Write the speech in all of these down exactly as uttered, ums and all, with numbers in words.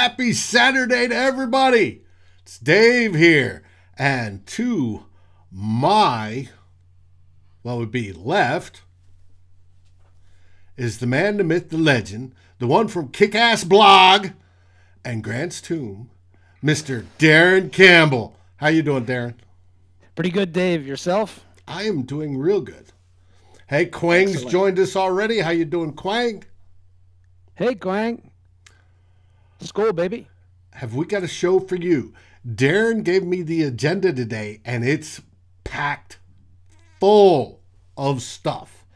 Happy Saturday to everybody. It's Dave here. And to my, what would be left, is the man, the myth, the legend, the one from Kick-Ass Blog and Grant's Tomb, Mister Darren Campbell. How you doing, Darren? Pretty good, Dave. Yourself? I am doing real good. Hey, Quang's Excellent. Joined us already. How you doing, Quang? Hey, Quang. Let's go, baby. Have we got a show for you? Darren gave me the agenda today, and it's packed full of stuff.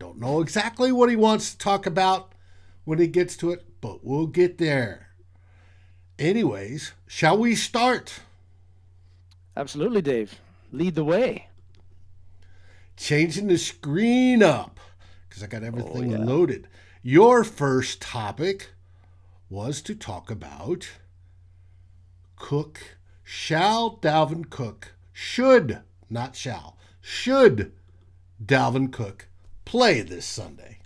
Don't know exactly what he wants to talk about when he gets to it, but we'll get there. Anyways, shall we start? Absolutely, Dave. Lead the way. Changing the screen up, because I got everything oh, yeah. loaded. Your first topic was to talk about Cook. Shall Dalvin Cook, should, not shall, should Dalvin Cook play this Sunday?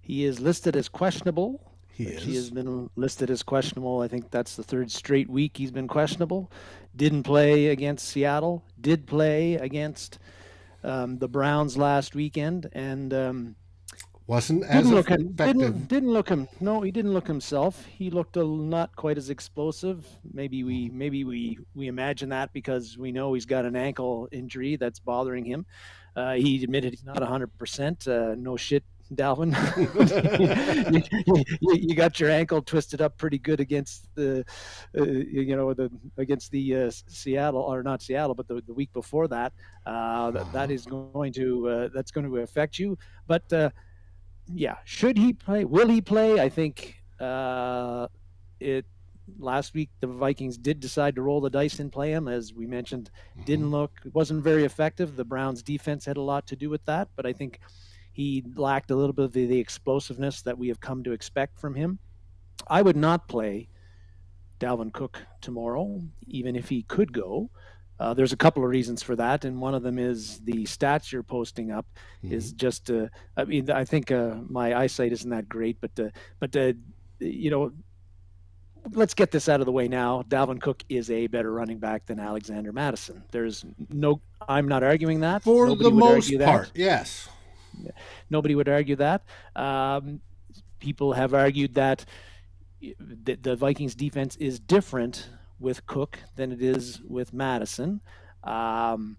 He is listed as questionable. He is. He has been listed as questionable. I think that's the third straight week he's been questionable. Didn't play against Seattle. Did play against um, the Browns last weekend. And... Um, Wasn't as didn't look effective. Didn't, didn't look him. No, he didn't look himself. He looked a, not quite as explosive. Maybe we maybe we we imagine that because we know he's got an ankle injury that's bothering him. Uh, he admitted he's not one hundred percent. Uh, no shit, Dalvin. you, you, you got your ankle twisted up pretty good against the, uh, you know, the against the uh, Seattle or not Seattle, but the, the week before that. Uh, that that is going to uh, that's going to affect you, but. Uh, Yeah, should he play? Will he play? I think uh, it last week the Vikings did decide to roll the dice and play him, as we mentioned. Mm-hmm. Didn't look, wasn't very effective. The Browns' defense had a lot to do with that, but I think he lacked a little bit of the, the explosiveness that we have come to expect from him. I would not play Dalvin Cook tomorrow, even if he could go. Uh, there's a couple of reasons for that, and one of them is the stats you're posting up is mm-hmm. just. Uh, I mean, I think uh, my eyesight isn't that great, but uh, but uh, you know, let's get this out of the way now. Dalvin Cook is a better running back than Alexander Mattison. There's no, I'm not arguing that. For Nobody the would most argue part, that. yes. Nobody would argue that. Um, people have argued that the, the Vikings defense is different with Cook than it is with Madison. Um,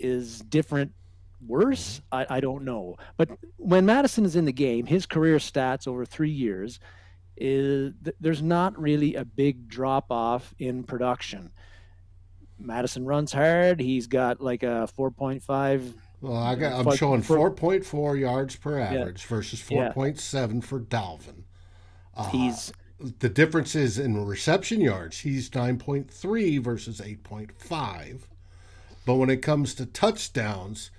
is different worse? I, I don't know. But when Madison is in the game, his career stats over three years, is th there's not really a big drop-off in production. Madison runs hard. He's got like a four point five. Well, I got, I'm showing four point four yards per average yeah. versus four point seven yeah. for Dalvin. Uh, he's... The difference is in reception yards. He's nine point three versus eight point five. But when it comes to touchdowns,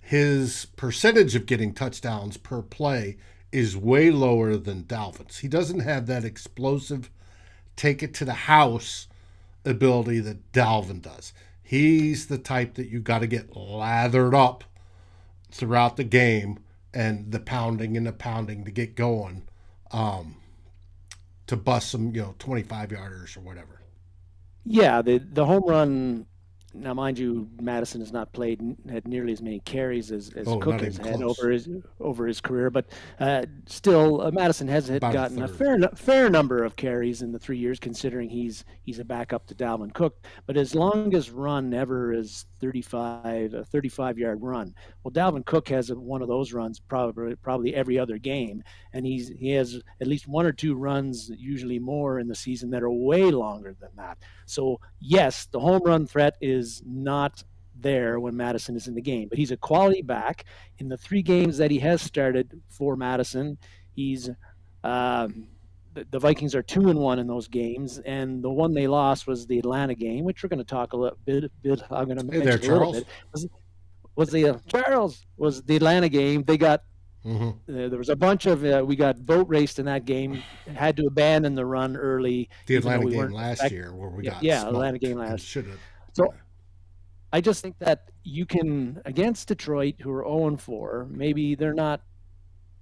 his percentage of getting touchdowns per play is way lower than Dalvin's. He doesn't have that explosive take-it-to-the-house ability that Dalvin does. He's the type that you got to get lathered up throughout the game and the pounding and the pounding to get going. Um... to bust some, you know, twenty-five yarders or whatever. Yeah, the the home run, now mind you, Madison has not played, had nearly as many carries as, as oh, Cook has had over his, over his career, but uh, still, uh, Madison has had gotten a, a fair fair number of carries in the three years, considering he's he's a backup to Dalvin Cook. But his longest run ever is thirty-five, a thirty-five-yard run. Well, Dalvin Cook has one of those runs probably probably every other game, and he's he has at least one or two runs, usually more, in the season that are way longer than that. So, yes, the home run threat is not there when Madison is in the game, but he's a quality back. In the three games that he has started for Madison, he's um, the, the Vikings are two and one in those games, and the one they lost was the Atlanta game, which we're going to talk a little bit. bit I'm going to mention hey there, a Charles. little bit. Was, was the uh, Charles was the Atlanta game? They got mm-hmm. uh, there was a bunch of uh, we got boat raced in that game. Had to abandon the run early. The Atlanta we game last back, year where we yeah, got yeah smoked. Atlanta game last should have so. I just think that you can, against Detroit, who are oh and four, maybe they're not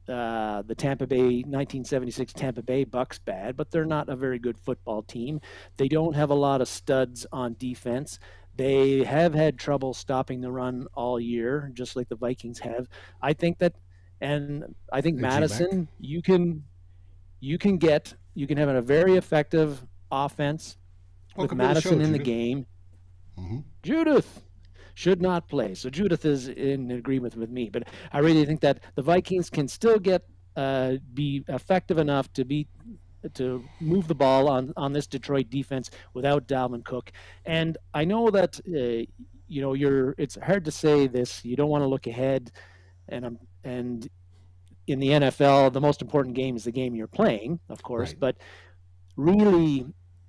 uh, the Tampa Bay nineteen seventy-six Tampa Bay Bucks bad, but they're not a very good football team. They don't have a lot of studs on defense. They have had trouble stopping the run all year, just like the Vikings have. I think that, and I think Madison, you can, you can get, you can have a very effective offense with Madison in the game. Mm-hmm. Judith should not play. So Judith is in agreement with me, but I really think that the Vikings can still get, uh, be effective enough to beat, to move the ball on, on this Detroit defense without Dalvin Cook. And I know that, uh, you know, you're, it's hard to say this, you don't want to look ahead, and I'm, and in the N F L, the most important game is the game you're playing, of course, right. But really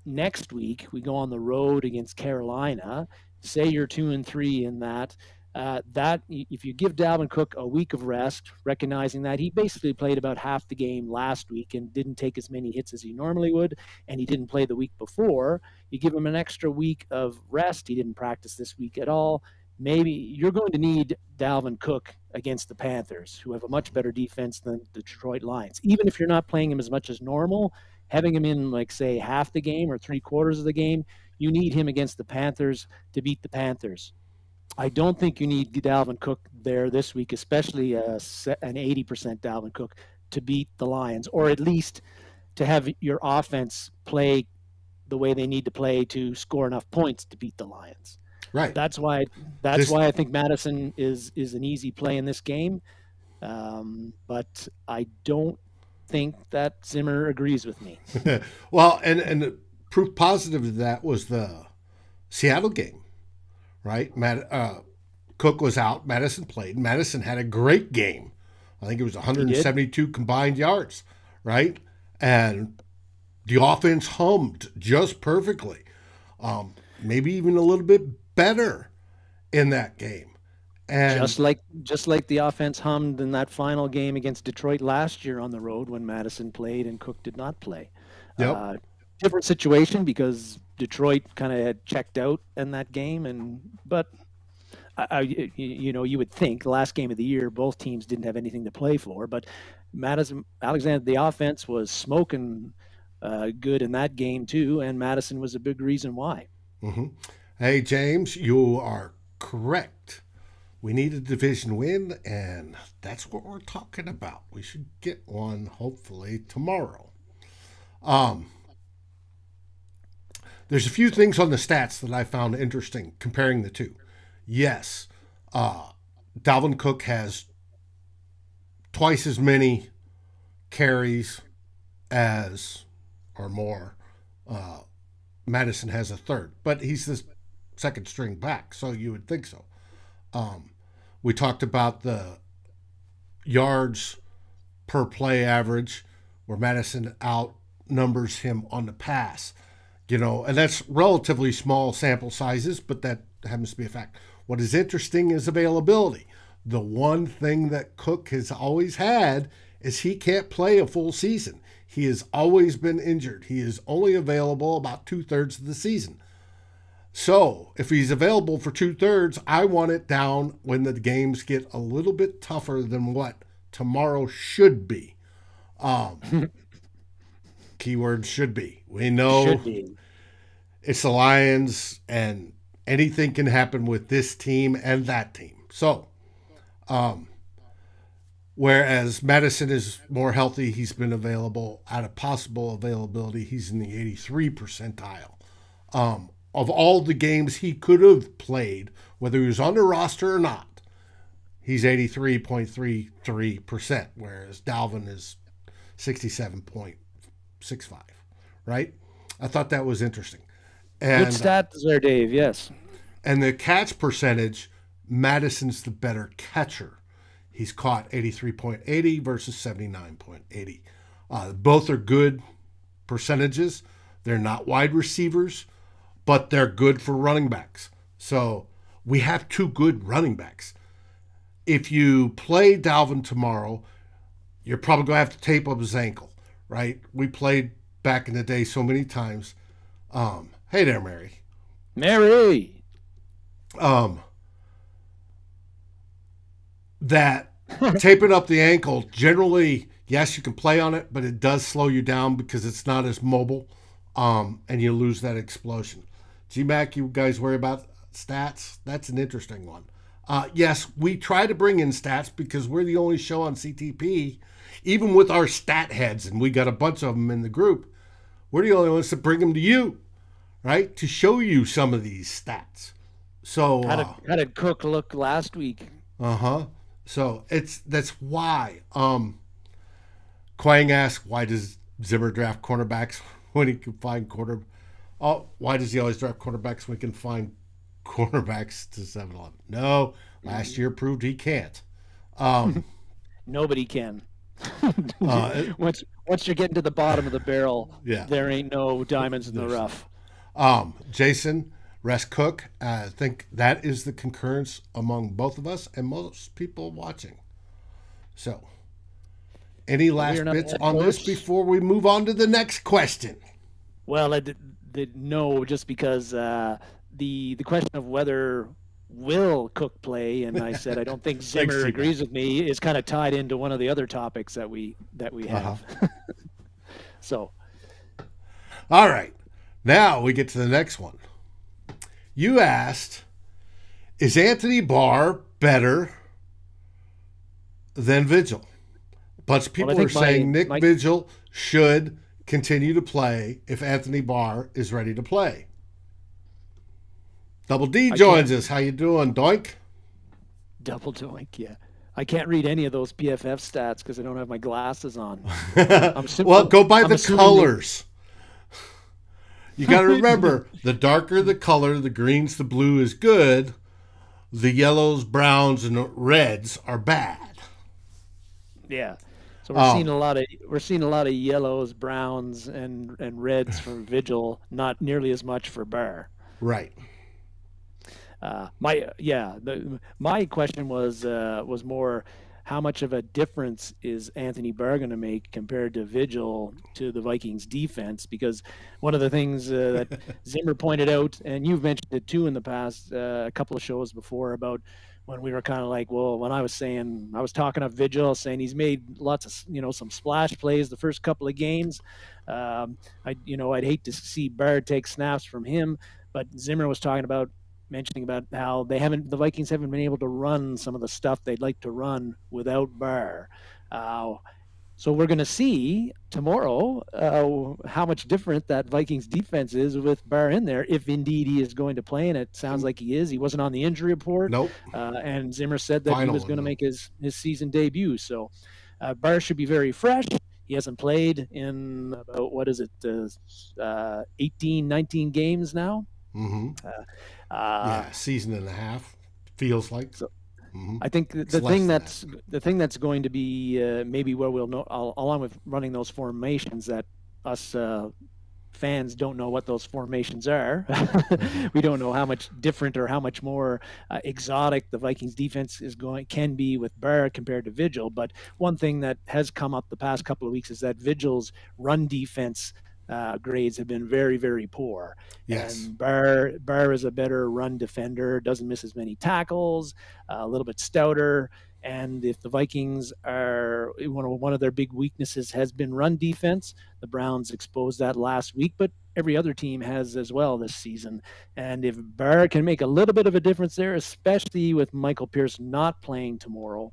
next week we go on the road against Carolina. Say you're two and three in that, uh, that if you give Dalvin Cook a week of rest, recognizing that he basically played about half the game last week and didn't take as many hits as he normally would, and he didn't play the week before, you give him an extra week of rest. He didn't practice this week at all. Maybe you're going to need Dalvin Cook against the Panthers, who have a much better defense than the Detroit Lions. Even if you're not playing him as much as normal, having him in, like, say, half the game or three quarters of the game, you need him against the Panthers to beat the Panthers. I don't think you need Dalvin Cook there this week, especially a, an eighty percent Dalvin Cook, to beat the Lions, or at least to have your offense play the way they need to play to score enough points to beat the Lions. Right. That's why. That's this, why I think Madison is is an easy play in this game, um, but I don't think that Zimmer agrees with me. Well, and and proof positive of that was the Seattle game, right? Matt, uh, Cook was out. Madison played. Madison had a great game. I think it was one hundred seventy-two combined yards, right? And the offense hummed just perfectly. Um, maybe even a little bit better in that game. And just like just like the offense hummed in that final game against Detroit last year on the road when Madison played and Cook did not play. Yep. Uh, different situation because Detroit kind of had checked out in that game, and but I, I, you know, you would think the last game of the year both teams didn't have anything to play for, but Madison Alexander the offense was smoking uh, good in that game too, and Madison was a big reason why. Mm-hmm. Hey, James, you are correct. We need a division win, and that's what we're talking about. We should get one, hopefully, tomorrow. Um, there's a few things on the stats that I found interesting comparing the two. Yes, uh, Dalvin Cook has twice as many carries as, or more, uh, Madison has a third, but he's the second string back, so you would think so. Um, we talked about the yards per play average where Madison outnumbers him on the pass, you know, and that's relatively small sample sizes, but that happens to be a fact. What is interesting is availability. The one thing that Cook has always had is he can't play a full season. He has always been injured. He is only available about two-thirds of the season. So if he's available for two-thirds, I want it down when the games get a little bit tougher than what tomorrow should be. Um, keyword should be. We know should be. It's the Lions, and anything can happen with this team and that team. So um, whereas Madison is more healthy, he's been available. Out of possible availability, he's in the eighty-three percentile. Um Of all the games he could have played, whether he was on the roster or not, he's eighty-three point three three percent, whereas Dalvin is sixty-seven point six five, right? I thought that was interesting. And, good stats there, Dave, yes. And the catch percentage, Madison's the better catcher. He's caught eighty-three point eight zero versus seventy-nine point eight zero. Uh, both are good percentages. They're not wide receivers, but they're good for running backs. So we have two good running backs. If you play Dalvin tomorrow, you're probably going to have to tape up his ankle, right? We played back in the day so many times. Um, hey there, Mary. Mary! Um, that Taping up the ankle, generally, yes, you can play on it, but it does slow you down because it's not as mobile, um, and you lose that explosion. G-Mac, you guys worry about stats? That's an interesting one. Uh, yes, we try to bring in stats because we're the only show on C T P, even with our stat heads, and we got a bunch of them in the group. We're the only ones to bring them to you, right, to show you some of these stats. So how did, uh, how did Cook look last week? Uh-huh. So it's that's why. Um, Quang asks, why does Zimmer draft cornerbacks when he can find quarter? Oh, why does he always draft cornerbacks when he can find cornerbacks to seven eleven? No, last year proved he can't. Um, Nobody can. uh, once once you're getting to the bottom of the barrel, yeah, there ain't no diamonds in the rough. Um, Jason, Rest Cook, uh, I think that is the concurrence among both of us and most people watching. So, any last bits on this before we move on to the next question? Well, I did, did, no, just because uh, the the question of whether will Cook play, and I said I don't think Zimmer agrees with me, is kind of tied into one of the other topics that we that we have. Uh-huh. So, all right, now we get to the next one. You asked, is Anthony Barr better than Vigil? A bunch of people well, are saying my, Nick my... Vigil should continue to play if Anthony Barr is ready to play. Double D joins us. How you doing, Doink? Double Doink, yeah. I can't read any of those P F F stats because I don't have my glasses on. I'm simple, well, go by I'm the colors. That... You got to remember, the darker the color, the greens, the blue is good. The yellows, browns, and reds are bad. Yeah. So we're um, seeing a lot of we're seeing a lot of yellows, browns, and and reds for Vigil. Not nearly as much for Barr. Right. Uh, my yeah, the, my question was uh, was more how much of a difference is Anthony Barr going to make compared to Vigil to the Vikings defense? Because one of the things uh, that Zimmer pointed out, and you've mentioned it too in the past, uh, a couple of shows before about when we were kind of like, well, when I was saying, I was talking up Vigil, saying he's made lots of, you know, some splash plays the first couple of games. Um, I, you know, I'd hate to see Barr take snaps from him, but Zimmer was talking about, mentioning about how they haven't, the Vikings haven't been able to run some of the stuff they'd like to run without Barr. Uh, so we're going to see tomorrow uh, how much different that Vikings defense is with Barr in there, if indeed he is going to play, and it sounds like he is. He wasn't on the injury report. Nope. Uh, and Zimmer said that Final, he was going to no. make his, his season debut. So uh, Barr should be very fresh. He hasn't played in about, what is it, uh, uh, eighteen, nineteen games now? Mm-hmm. Uh, uh, yeah, season and a half feels like. So, mm-hmm. I think the, the thing that's that. the thing that's going to be uh, maybe where we'll know, along with running those formations, that us uh, fans don't know what those formations are. We don't know how much different or how much more uh, exotic the Vikings defense is going can be with Barr compared to Vigil. But one thing that has come up the past couple of weeks is that Vigil's run defense Uh, grades have been very, very poor. Yes. And Barr, Barr is a better run defender, doesn't miss as many tackles, uh, a little bit stouter. And if the Vikings are, one of, one of their big weaknesses has been run defense, the Browns exposed that last week, but every other team has as well this season. And if Barr can make a little bit of a difference there, especially with Michael Pierce not playing tomorrow,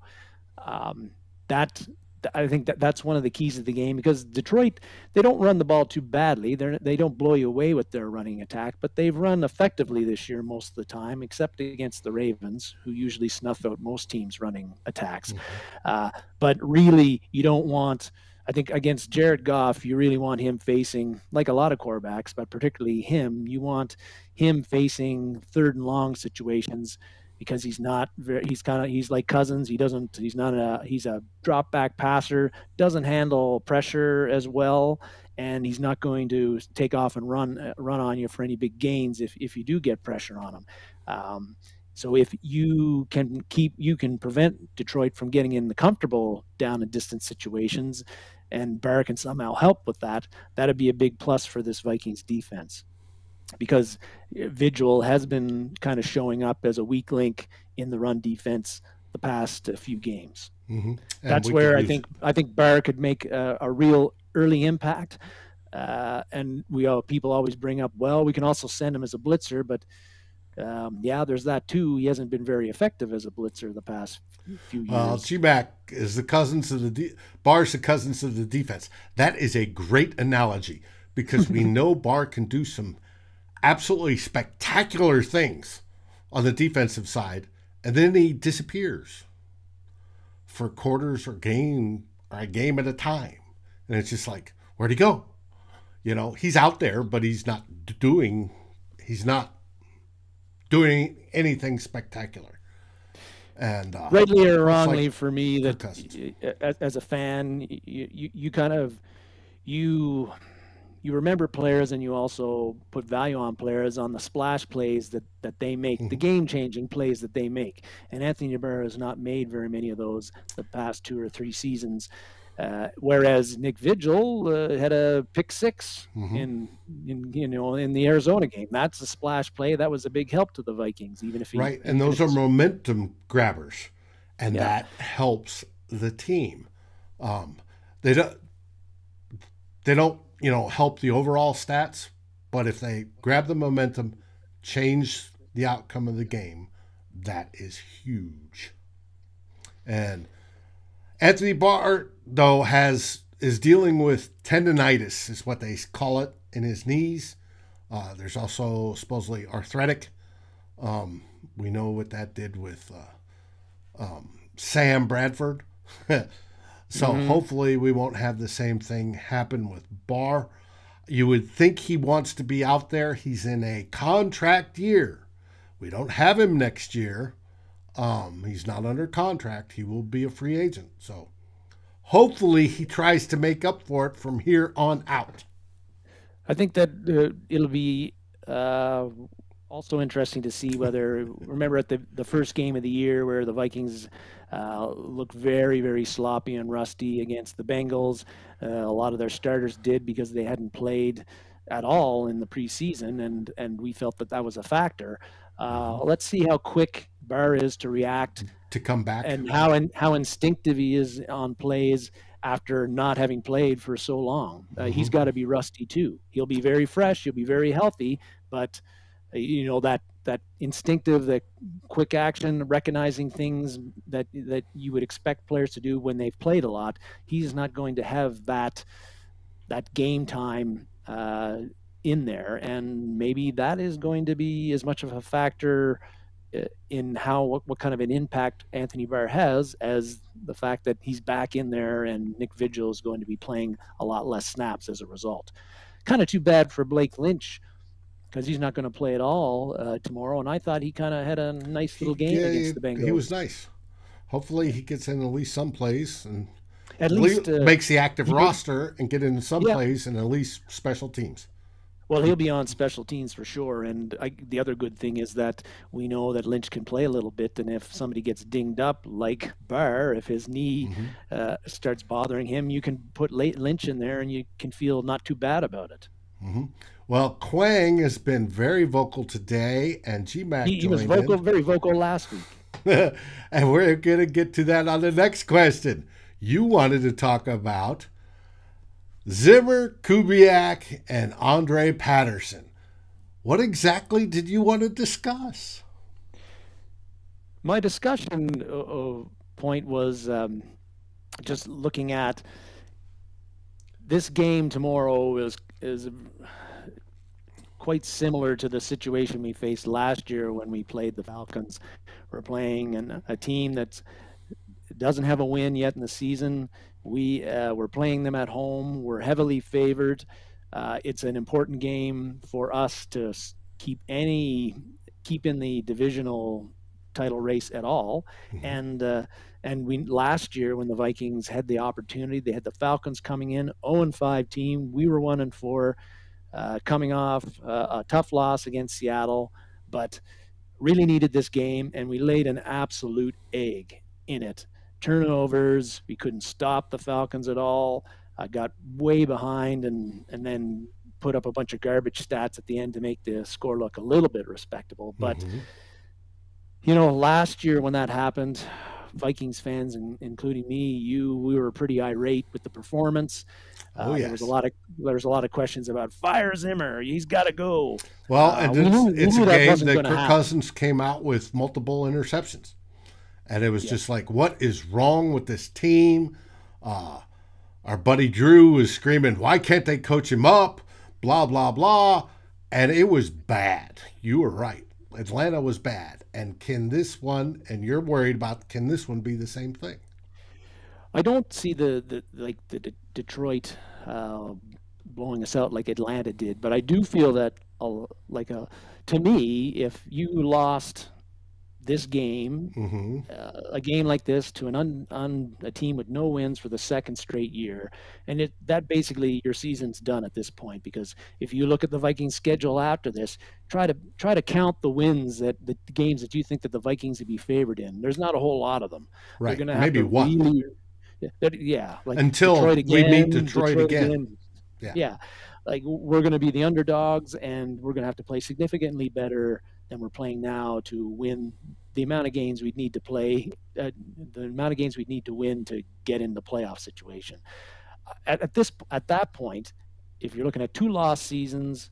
um, that I think that that's one of the keys of the game, because Detroit, they don't run the ball too badly. They they don't blow you away with their running attack, but they've run effectively this year most of the time, except against the Ravens, who usually snuff out most teams' running attacks. Mm-hmm. Uh, but really, you don't want, I think against Jared Goff, you really want him facing, like a lot of quarterbacks, but particularly him, you want him facing third and long situations, because he's not very, he's kind of, he's like Cousins. He doesn't, he's not a, he's a drop back passer, doesn't handle pressure as well. And he's not going to take off and run, run on you for any big gains if, if you do get pressure on him. Um, so if you can keep, you can prevent Detroit from getting in the comfortable down and distance situations, and Barr can somehow help with that, that'd be a big plus for this Vikings defense, because Vigil has been kind of showing up as a weak link in the run defense the past few games. Mm-hmm. That's where I think I think Barr could make a, a real early impact. Uh, and we all, people always bring up, well, we can also send him as a blitzer, but um, yeah, there's that too. He hasn't been very effective as a blitzer the past few years. Well, G-Mac is the Cousins of the de Barr's the Cousins of the defense. That is a great analogy because we know Barr can do some absolutely spectacular things on the defensive side, and then he disappears for quarters or game or a game at a time, and it's just like, where'd he go? You know, he's out there, but he's not doing, he's not doing anything spectacular. And uh, rightly or wrongly, like, for me, that as a fan, you, you you kind of you you remember players, and you also put value on players on the splash plays that that they make, mm-hmm. the game-changing plays that they make. And Anthony Barr has not made very many of those the past two or three seasons. Uh, whereas Nick Vigil uh, had a pick six mm-hmm. in, in, you know, in the Arizona game. That's a splash play. That was a big help to the Vikings, even if he, right. And those are momentum grabbers, and yeah. that helps the team. Um, they don't, they don't, you know, help the overall stats, but if they grab the momentum, change the outcome of the game, that is huge. And Anthony Barr, though, has is dealing with tendonitis, is what they call it, in his knees. Uh, there's also supposedly arthritic. Um, we know what that did with uh, um, Sam Bradford. So mm-hmm. hopefully we won't have the same thing happen with Barr. You would think he wants to be out there. He's in a contract year. We don't have him next year. Um, he's not under contract. He will be a free agent. So hopefully he tries to make up for it from here on out. I think that uh, it'll be uh, also interesting to see whether, remember at the, the first game of the year where the Vikings uh, looked very, very sloppy and rusty against the Bengals. Uh, a lot of their starters did because they hadn't played at all in the preseason, and, and we felt that that was a factor. Uh, let's see how quick Barr is to react, to come back, and how in, how instinctive he is on plays after not having played for so long. Uh, mm-hmm. He's got to be rusty too. He'll be very fresh. He'll be very healthy, but uh, you know, that that instinctive, that quick action, recognizing things that that you would expect players to do when they've played a lot. He's not going to have that that game time uh, in there, and maybe that is going to be as much of a factor in how what, what kind of an impact Anthony Barr has as the fact that he's back in there, and Nick Vigil is going to be playing a lot less snaps as a result. Kind of too bad for Blake Lynch, because he's not going to play at all uh, tomorrow, and I thought he kind of had a nice little game yeah, against the Bengals. He was nice. Hopefully he gets in at least some plays, and at least uh, makes the active roster did. and get into some yeah. plays, and at least special teams. Well, he'll be on special teams for sure, and I, the other good thing is that we know that Lynch can play a little bit, and if somebody gets dinged up like Barr, if his knee mm-hmm. uh, starts bothering him, you can put Lynch in there, and you can feel not too bad about it. Mm-hmm. Well, Quang has been very vocal today, and G-Mac He, he was vocal, in. very vocal last week. And we're going to get to that on the next question. You wanted to talk about Zimmer, Kubiak, and Andre Patterson. What exactly did you want to discuss? My discussion point was um, just looking at this game tomorrow is, is quite similar to the situation we faced last year when we played the Falcons. We're playing an, a team that's doesn't have a win yet in the season. We uh, we're playing them at home. We're heavily favored. Uh, it's an important game for us to keep any keep in the divisional title race at all. Mm-hmm. And uh, and we last year when the Vikings had the opportunity, they had the Falcons coming in oh and five team. We were one and four, uh, coming off uh, a tough loss against Seattle, but really needed this game, and we laid an absolute egg in it. Turnovers, we couldn't stop the Falcons at all. I got way behind and and then put up a bunch of garbage stats at the end to make the score look a little bit respectable. But mm-hmm. you know, last year when that happened, Vikings fans, and including me, you, we were pretty irate with the performance. Uh, oh, yes. There was a lot of there's a lot of questions about fire Zimmer. He's got to go. Well, uh, and we knew, it's we a game that, that Kirk happen. Cousins came out with multiple interceptions, and it was yeah. just like, what is wrong with this team? Uh, our buddy Drew was screaming, "Why can't they coach him up?" Blah blah blah, and it was bad. You were right. Atlanta was bad. And can this one, and you're worried about, can this one be the same thing? I don't see the, the like the D Detroit uh, blowing us out like Atlanta did, but I do feel that uh, like a, to me, if you lost this game, mm-hmm. uh, a game like this to an un, un, a team with no wins for the second straight year, and it, that basically your season's done at this point, because if you look at the Vikings schedule after this, try to try to count the wins, that the games that you think that the Vikings would be favored in. There's not a whole lot of them. Right. Gonna have Maybe to one. Really, yeah. Like Until Detroit again, we meet Detroit, Detroit again. again. Yeah. yeah. Like we're going to be the underdogs, and we're going to have to play significantly better than we're playing now to win the amount of games we'd need to play, uh, the amount of games we'd need to win to get in the playoff situation. At, at this, at that point, if you're looking at two lost seasons,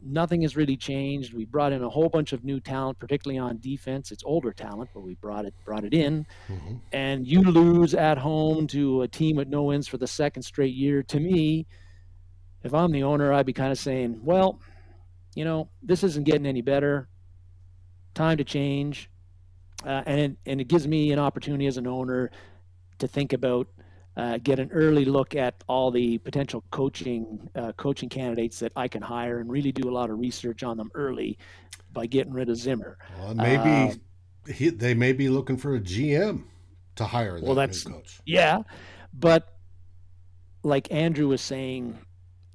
nothing has really changed. We brought in a whole bunch of new talent, particularly on defense. It's older talent, but we brought it brought it in. Mm-hmm. And you lose at home to a team with no wins for the second straight year. To me, if I'm the owner, I'd be kind of saying, well, you know, this isn't getting any better. Time to change. Uh, and, it, and it gives me an opportunity as an owner to think about, uh, get an early look at all the potential coaching uh, coaching candidates that I can hire, and really do a lot of research on them early by getting rid of Zimmer. Well, maybe uh, he, they may be looking for a G M to hire that well, that's, new coach. Yeah, but like Andrew was saying,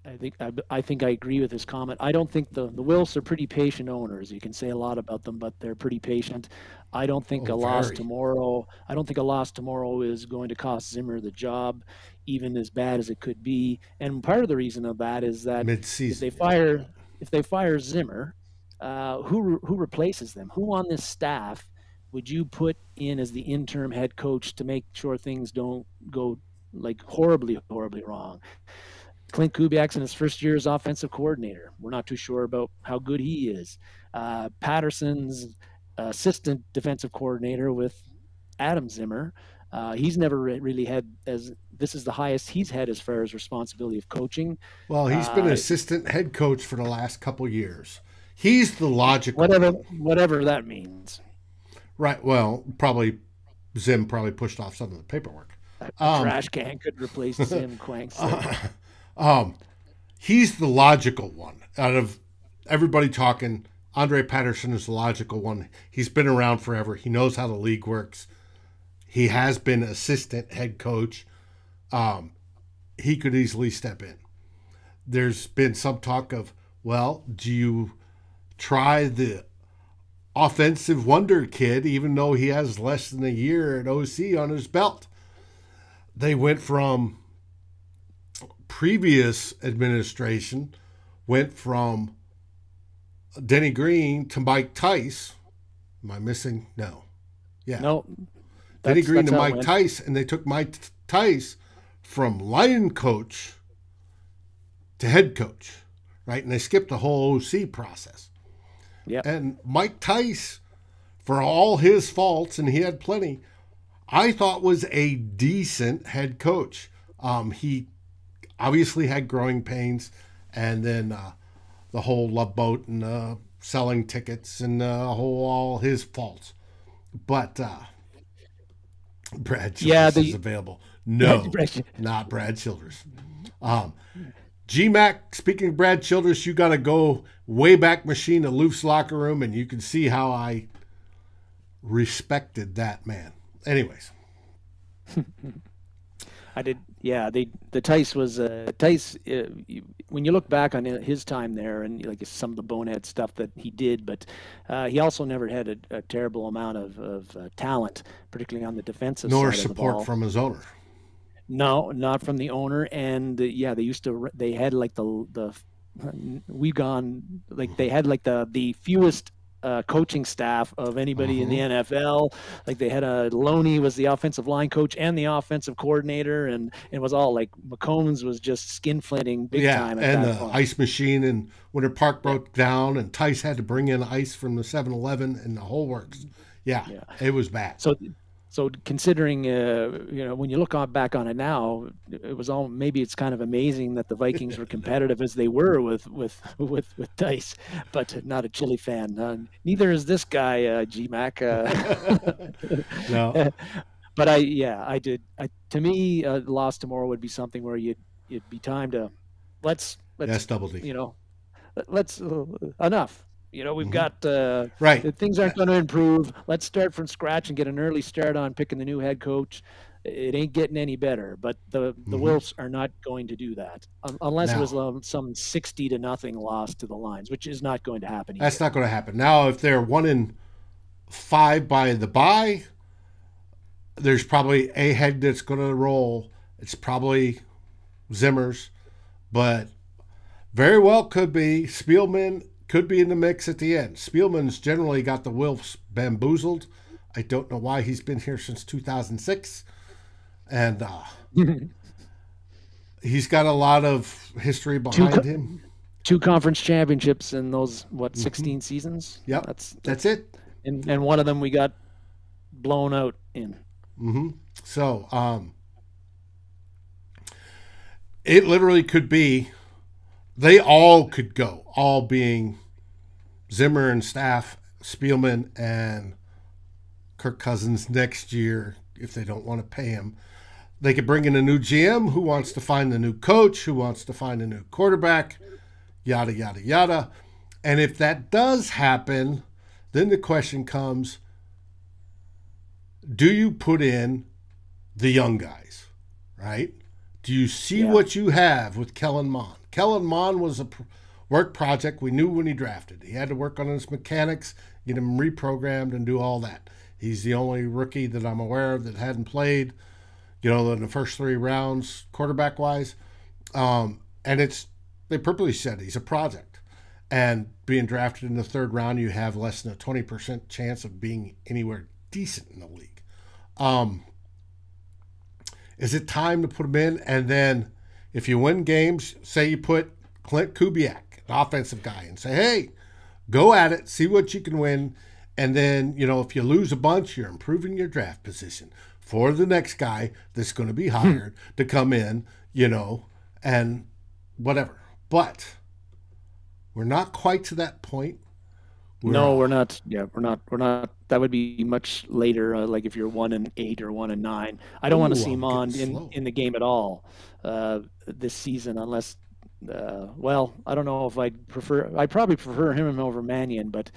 I think I, I think I agree with his comment. I don't think the the Wilfs are pretty patient owners. You can say a lot about them, but they're pretty patient. I don't think oh, a very. loss tomorrow. I don't think a loss tomorrow is going to cost Zimmer the job, even as bad as it could be. And part of the reason of that is that if they fire if they fire Zimmer, uh, who who replaces them? Who on this staff would you put in as the interim head coach to make sure things don't go like horribly horribly wrong? Clint Kubiak's in his first year as offensive coordinator. We're not too sure about how good he is. Uh, Patterson's assistant defensive coordinator with Adam Zimmer. Uh, he's never re really had as this is the highest he's had as far as responsibility of coaching. Well, he's been uh, assistant head coach for the last couple years. He's the logical whatever whatever that means. Right. Well, probably Zim probably pushed off some of the paperwork. Um, trash can could replace Zim Quanks. So. Um, he's the logical one out of everybody talking. Andre Patterson is the logical one. He's been around forever. He knows how the league works. He has been assistant head coach. Um, he could easily step in. There's been some talk of, well, do you try the offensive wonder kid, even though he has less than a year at O C on his belt? They went from previous administration went from Denny Green to Mike Tice. Am I missing? No. Yeah. No. Denny Green to Mike Tice, and they took Mike Tice from line coach to head coach, right? And they skipped the whole O C process. Yeah. And Mike Tice, for all his faults, and he had plenty, I thought was a decent head coach. Um, he obviously had growing pains, and then uh, the whole Love Boat and uh, selling tickets and uh, whole all his faults. But uh, Brad Childress yeah, the, is available. No, Brad, not Brad Childress. Um, G Mac, speaking of Brad Childress, you got to go way back machine to Loof's locker room, and you can see how I respected that man. Anyways. I did. Yeah, they, the Tice was uh, Tice. Uh, you, when you look back on his time there, and like some of the bonehead stuff that he did, but uh, he also never had a, a terrible amount of, of uh, talent, particularly on the defensive side of the ball. Nor support from his owner. No, not from the owner. And uh, yeah, they used to. They had like the the we gone like they had like the the fewest uh, coaching staff of anybody mm-hmm. in the N F L. Like they had a Loney was the offensive line coach and the offensive coordinator, and it was all like McCombs was just skin flinting big yeah, time. Yeah, and that the point. Ice machine and Winter Park broke yeah. down, and Tice had to bring in ice from the seven eleven and the whole works. Yeah, yeah, it was bad. So. So considering, uh, you know, when you look on, back on it now, it was all maybe it's kind of amazing that the Vikings were competitive as they were with with with with Tice, but not a Chili fan. Uh, neither is this guy, uh, G-Mac. Uh, no. But I, yeah, I did. I, to me, uh, loss tomorrow would be something where you'd it'd be time to let's let's That's double D. You know, let's uh, enough. You know, we've mm-hmm. got uh, right. things aren't going to improve. Let's start from scratch and get an early start on picking the new head coach. It ain't getting any better, but the, the mm-hmm. Wolves are not going to do that um, unless now. It was um, some sixty to nothing loss to the Lions, which is not going to happen. Either. That's not going to happen. Now, if they're one in five by the bye, there's probably a head that's going to roll. It's probably Zimmer's, but very well could be Spielman. Could be in the mix at the end. Spielman's generally got the Wolves bamboozled. I don't know why he's been here since two thousand six. And uh, he's got a lot of history behind two, him. Two conference championships in those, what, sixteen mm-hmm. seasons? Yeah, that's, that's it. And, and one of them we got blown out in. Mm-hmm. So um, it literally could be they all could go, all being Zimmer and staff, Spielman and Kirk Cousins next year if they don't want to pay him. They could bring in a new G M who wants to find the new coach, who wants to find a new quarterback, yada, yada, yada. And if that does happen, then the question comes, do you put in the young guys, right? Do you see yeah. what you have with Kellen Mond? Kellen Mond was a work project we knew when he drafted. He had to work on his mechanics, get him reprogrammed, and do all that. He's the only rookie that I'm aware of that hadn't played, you know, in the first three rounds, quarterback-wise. Um, and it's they purposely said he's a project. And being drafted in the third round, you have less than a twenty percent chance of being anywhere decent in the league. Um, is it time to put him in? And then if you win games, say you put Clint Kubiak, an offensive guy, and say, hey, go at it, see what you can win. And then, you know, if you lose a bunch, you're improving your draft position for the next guy that's going to be hired to come in, you know, and whatever. But we're not quite to that point. We're, no, we're not. Yeah, we're not. We're not. That would be much later. Uh, like if you're one and eight or one and nine, I don't Ooh, want to see Mond in, in the game at all uh, this season, unless. Uh, well, I don't know if I'd prefer. I probably prefer him over Mannion, but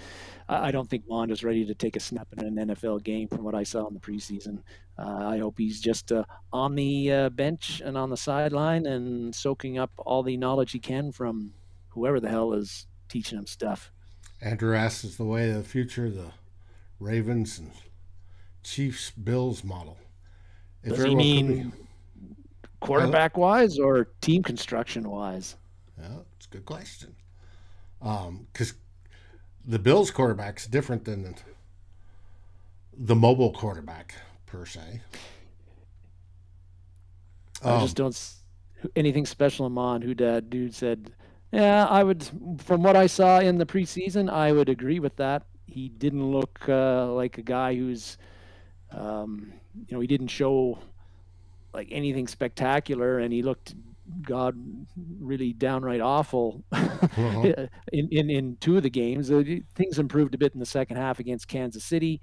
I, I don't think Mond is ready to take a snap in an N F L game. From what I saw in the preseason, uh, I hope he's just uh, on the uh, bench and on the sideline and soaking up all the knowledge he can from whoever the hell is teaching him stuff. Andrew asks, is the way of the future the Ravens and Chiefs Bills model? If Does he mean be... quarterback-wise or team construction-wise? Yeah, it's a good question. Because um, the Bills quarterback's different than the, the mobile quarterback, per se. I um, just don't see anything special in Mond, who that dude said... Yeah, I would, from what I saw in the preseason, I would agree with that. He didn't look uh, like a guy who's, um, you know, he didn't show like anything spectacular, and he looked, God, really downright awful uh-huh. in, in, in two of the games. Things improved a bit in the second half against Kansas City.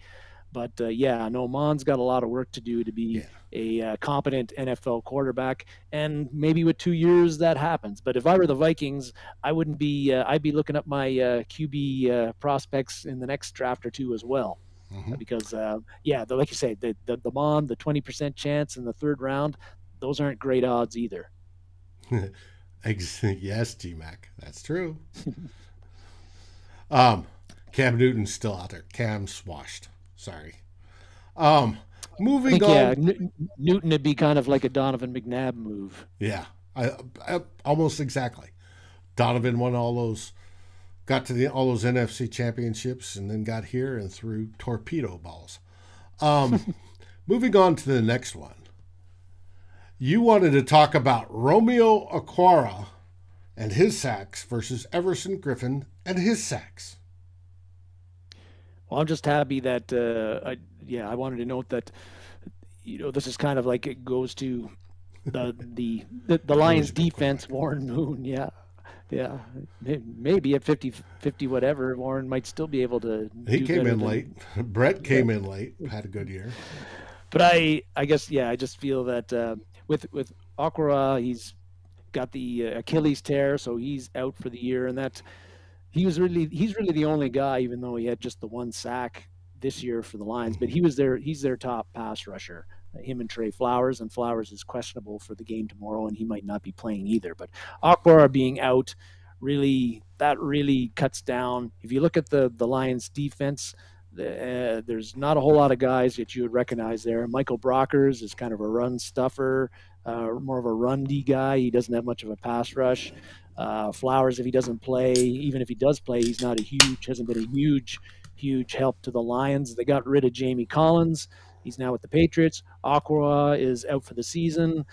But, uh, yeah, no, Mond's got a lot of work to do to be yeah. a uh, competent N F L quarterback. And maybe with two years that happens. But if I were the Vikings, I wouldn't be uh, – I'd be looking up my uh, Q B uh, prospects in the next draft or two as well. Mm-hmm. Because, uh, yeah, the, like you say, the, the, the Mond, the twenty percent chance in the third round, those aren't great odds either. Yes, G-Mac, that's true. um, Cam Newton's still out there. Cam's swashed. Sorry. Um, moving think, on. Yeah, N Newton would be kind of like a Donovan McNabb move. Yeah, I, I, almost exactly. Donovan won all those got to the, all those N F C championships, and then got here and threw torpedo balls. Um, moving on to the next one. You wanted to talk about Romeo Okwara and his sacks versus Everson Griffen and his sacks. Well, I'm just happy that, uh, I, yeah, I wanted to note that, you know, this is kind of like it goes to the the, the, the Lions defense, Warren Moon, yeah. Yeah, maybe at fifty, fifty, whatever, Warren might still be able to. He do came in than, late. Brett came yeah. in late, had a good year. But I, I guess, yeah, I just feel that uh, with with Okwara, he's got the Achilles tear, so he's out for the year, and that he was really he's really the only guy, even though he had just the one sack this year for the Lions. But he was their he's their top pass rusher. Him and Trey Flowers, and Flowers is questionable for the game tomorrow, and he might not be playing either. But Okwara being out, really, that really cuts down. If you look at the, the Lions' defense, uh, there's not a whole lot of guys that you would recognize there. Michael Brockers is kind of a run stuffer, uh, more of a run-D guy. He doesn't have much of a pass rush. Uh, Flowers, if he doesn't play, even if he does play, he's not a huge, hasn't been a huge, huge help to the Lions. They got rid of Jamie Collins. He's now with the Patriots. Okwara is out for the season.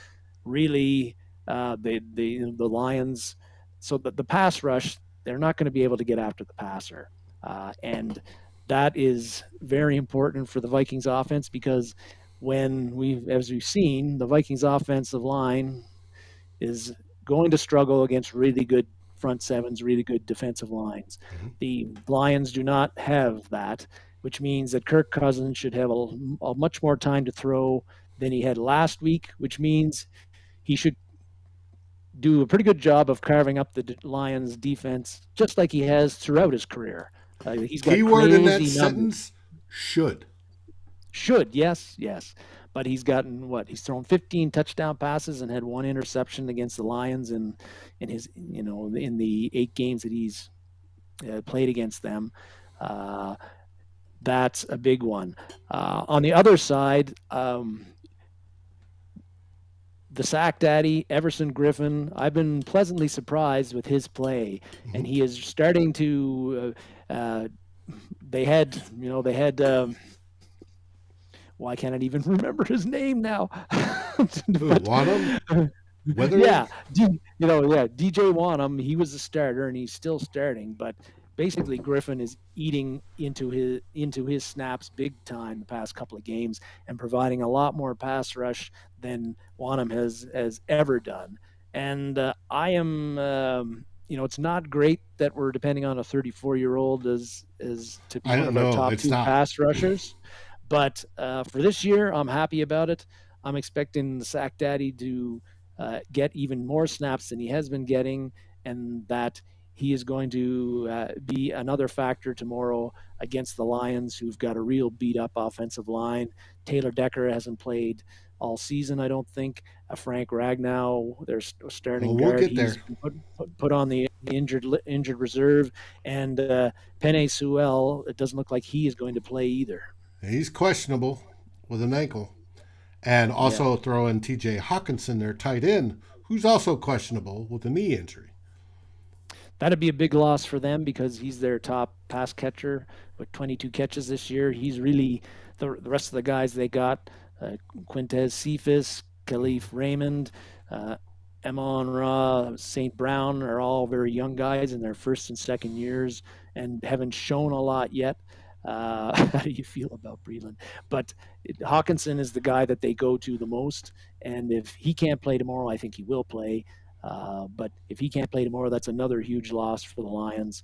Really, uh, they, they, the Lions. So the, the pass rush, they're not going to be able to get after the passer. Uh, and that is very important for the Vikings offense, because when we, as we've seen, the Vikings offensive line is going to struggle against really good front sevens, really good defensive lines. The Lions do not have that, which means that Kirk Cousins should have a, a much more time to throw than he had last week, which means he should do a pretty good job of carving up the Lions' defense, just like he has throughout his career. Uh, he's got keyword in that numbers. Sentence: should. Should, yes, yes. But he's gotten what? He's thrown fifteen touchdown passes and had one interception against the Lions in, in his, you know, in the eight games that he's uh, played against them. Uh, That's a big one. Uh, on the other side, um, the sack daddy, Everson Griffen, I've been pleasantly surprised with his play. And he is starting to, uh, uh, they had, you know, they had, um, why can't I even remember his name now? but, Wanham? Weather? Yeah, D, you know, yeah, D J Wanham, he was a starter and he's still starting, but basically, Griffen is eating into his into his snaps big time the past couple of games and providing a lot more pass rush than Wanham has has ever done. And uh, I am, um, you know, it's not great that we're depending on a thirty-four-year-old as as to be one of our top two pass rushers. But uh, for this year, I'm happy about it. I'm expecting the sack daddy to uh, get even more snaps than he has been getting, and that. He is going to uh, be another factor tomorrow against the Lions, who've got a real beat-up offensive line. Taylor Decker hasn't played all season, I don't think. Uh, Frank Ragnow, their starting well, we'll guard, get there. He's put, put, put on the injured injured reserve. And uh, Penei Sewell, it doesn't look like he is going to play either. He's questionable with an ankle. And also yeah. throw in T J Hockenson, their tight end, who's also questionable with a knee injury. That'd be a big loss for them because he's their top pass catcher with twenty-two catches this year. He's really the, the rest of the guys they got: uh, Quintez Cephas, Khalif Raymond, uh, Amon-Ra Saint Brown are all very young guys in their first and second years and haven't shown a lot yet. Uh, how do you feel about Breland? But it, Hockenson is the guy that they go to the most, and if he can't play tomorrow, I think he will play. Uh, but if he can't play tomorrow, that's another huge loss for the Lions.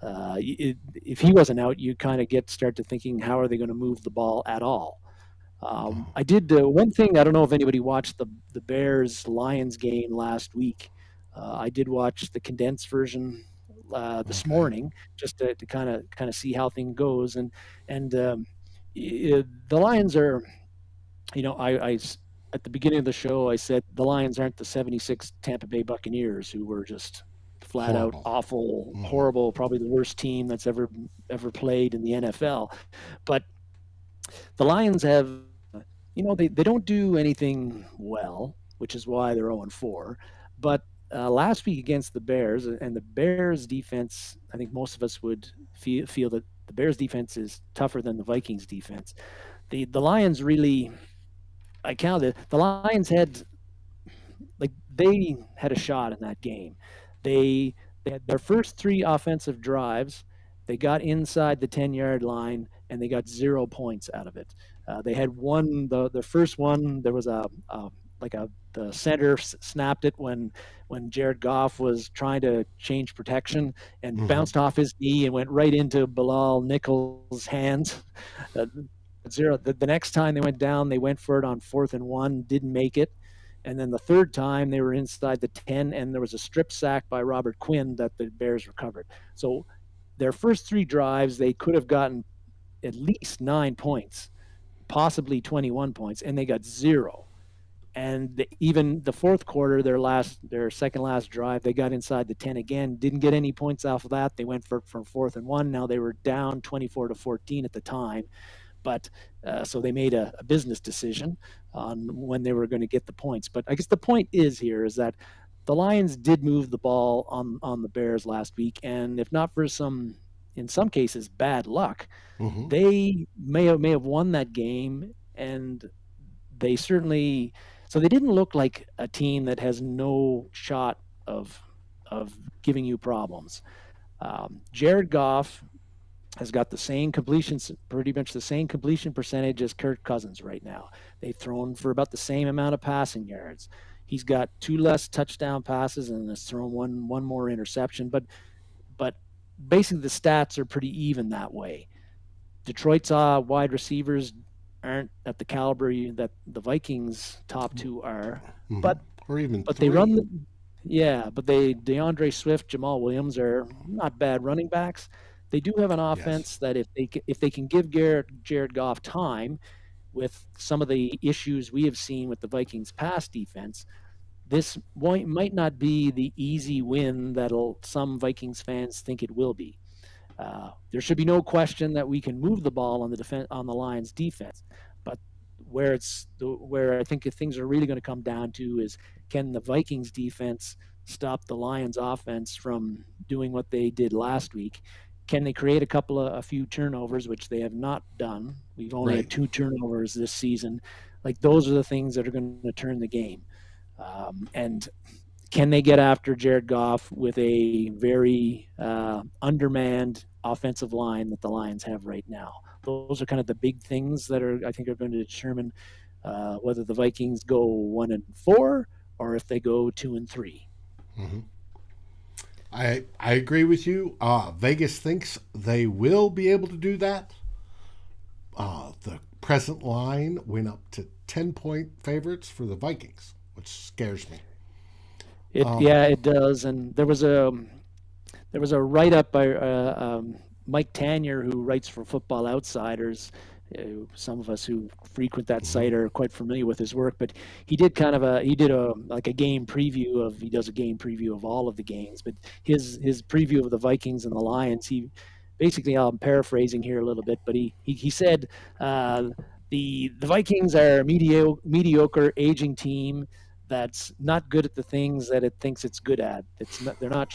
Uh, it, if he wasn't out, you kind of get start to thinking, how are they going to move the ball at all? Um, I did uh, one thing. I don't know if anybody watched the, the Bears-Lions game last week. Uh, I did watch the condensed version uh, this morning just to kind of kind of see how thing goes. And and um, it, the Lions are, you know, I. I at the beginning of the show, I said the Lions aren't the seventy-six Tampa Bay Buccaneers, who were just flat horrible. out awful, mm. horrible, probably the worst team that's ever ever played in the N F L. But the Lions have, you know, they, they don't do anything well, which is why they're oh and four. But uh, last week against the Bears, and the Bears defense, I think most of us would feel, feel that the Bears defense is tougher than the Vikings defense. The, the Lions really, I counted, the Lions had, like, they had a shot in that game. They, they had their first three offensive drives. They got inside the ten-yard line, and they got zero points out of it. Uh, they had one, the, the first one, there was a, a like a the center s snapped it when when Jared Goff was trying to change protection, and mm-hmm. bounced off his knee and went right into Bilal Nichols' hands. Uh, zero. The, the next time they went down, they went for it on fourth and one, didn't make it. And then the third time they were inside the ten, and there was a strip sack by Robert Quinn that the Bears recovered. So their first three drives, they could have gotten at least nine points, possibly twenty-one points, and they got zero. And the, even the fourth quarter, their last, their second last drive, they got inside the ten again, didn't get any points off of that. They went for from fourth and one. Now they were down twenty-four to fourteen at the time, but uh, so they made a, a business decision on when they were going to get the points. But I guess the point is here is that the Lions did move the ball on on the Bears last week, and if not for some, in some cases, bad luck, mm-hmm. they may have may have won that game, and they certainly. So they didn't look like a team that has no shot of of giving you problems. Um, Jared Goff has got the same completion, pretty much the same completion percentage as Kirk Cousins right now. They've thrown for about the same amount of passing yards. He's got two less touchdown passes and has thrown one one more interception. But but basically the stats are pretty even that way. Detroit's uh, wide receivers aren't at the caliber that the Vikings top two are, mm-hmm. but or even but three. They run the, yeah but they DeAndre Swift, Jamal Williams are not bad running backs. They do have an offense yes. that if they if they can give Garrett, Jared Goff time with some of the issues we have seen with the Vikings pass defense, this might not be the easy win that'll some Vikings fans think it will be. Uh, there should be no question that we can move the ball on the defense, on the Lions' defense, but where it's the, where I think things are really going to come down to is, can the Vikings' defense stop the Lions' offense from doing what they did last week? Can they create a couple of a few turnovers, which they have not done? We've only right. had two turnovers this season. Like, those are the things that are going to turn the game. Um, and can they get after Jared Goff with a very uh, undermanned offensive line that the Lions have right now? Those are kind of the big things that are, I think, are going to determine uh, whether the Vikings go one and four or if they go two and three. Mm-hmm. I I agree with you. Uh, Vegas thinks they will be able to do that. Uh, the present line went up to ten-point favorites for the Vikings, which scares me. It, um, yeah, it does. And there was a there was a write-up by uh, um, Mike Tanier, who writes for Football Outsiders. Uh, some of us who frequent that site are quite familiar with his work, but he did kind of a he did a like a game preview of he does a game preview of all of the games. But his his preview of the Vikings and the Lions, he basically, I'm paraphrasing here a little bit, but he he, he said uh, the the Vikings are a mediocre mediocre aging team that's not good at the things that it thinks it's good at. It's not, they're not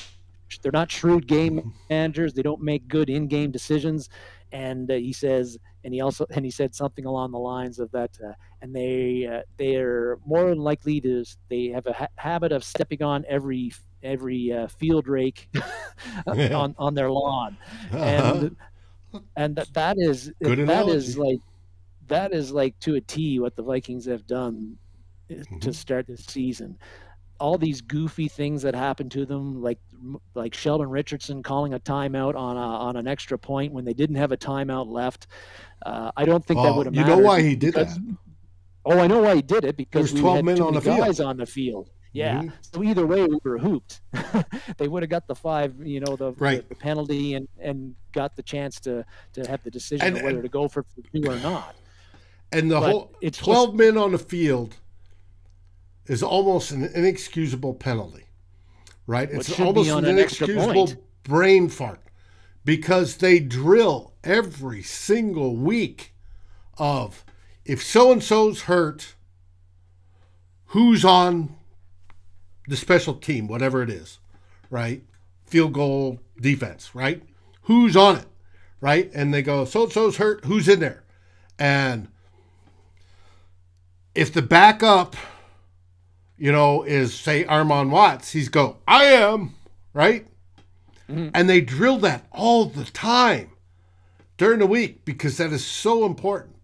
they're not shrewd game managers. They don't make good in-game decisions. And uh, he says, and he also, and he said something along the lines of that. Uh, and they uh, they are more likely to. They have a ha habit of stepping on every every uh, field rake yeah. on on their lawn, uh-huh. and and that that is good that analogy. is like that is like to a T what the Vikings have done mm-hmm. to start this season. All these goofy things that happened to them, like like Sheldon Richardson calling a timeout on a, on an extra point when they didn't have a timeout left. Uh, I don't think oh, that would have mattered. You know why he did because, that? Oh, I know why he did it, because we had too many guys on the field. Yeah. Mm-hmm. So either way, we were hooped. They would have got the five, you know, the, right. the penalty and, and got the chance to, to have the decision and, of whether and, to go for two or not. And the but whole it's twelve just, men on the field is almost an inexcusable penalty, right? Well, it's almost an, an inexcusable brain fart, because they drill every single week of, if so-and-so's hurt, who's on the special team, whatever it is, right? Field goal defense, right? Who's on it, right? And they go, so-and-so's hurt, who's in there? And if the backup, you know, is, say, Armon Watts, he's go, I am, right? Mm-hmm. And they drill that all the time during the week because that is so important.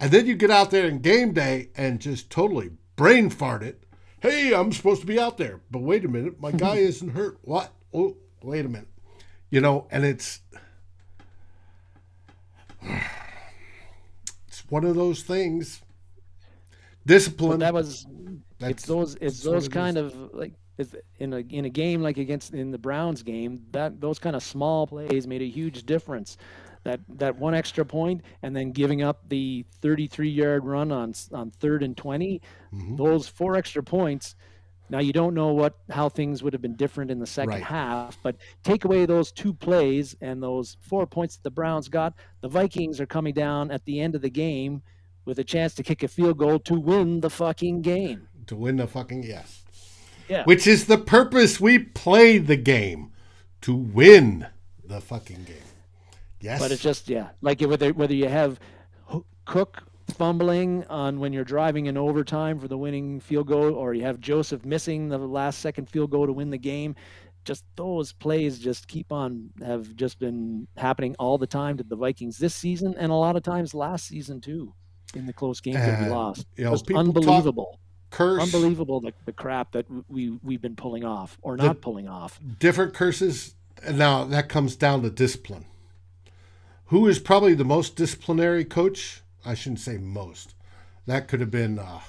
And then you get out there in game day and just totally brain fart it. Hey, I'm supposed to be out there, but wait a minute, my guy isn't hurt. What? Oh, wait a minute. You know, and it's it's one of those things. Discipline. But that was it's those it's those it kind is. of like if in a in a game like against in the Browns game, that those kind of small plays made a huge difference. That that one extra point, and then giving up the thirty-three yard run on on third and twenty, mm-hmm. those four extra points. Now you don't know what how things would have been different in the second right. half, but take away those two plays and those four points that the Browns got. The Vikings are coming down at the end of the game with a chance to kick a field goal to win the fucking game. To win the fucking yes, yeah. Which is the purpose we play the game, to win the fucking game. Yes. But it's just, yeah, like whether whether you have Cook fumbling on when you're driving in overtime for the winning field goal, or you have Joseph missing the last second field goal to win the game, just those plays just keep on have just been happening all the time to the Vikings this season, and a lot of times last season too, in the close games that we lost. You know, just unbelievable. Curse. Unbelievable the, the crap that we, we've been pulling off or not pulling off. Different curses. Now that comes down to discipline. Who is probably the most disciplinary coach? I shouldn't say most. That could have been, uh,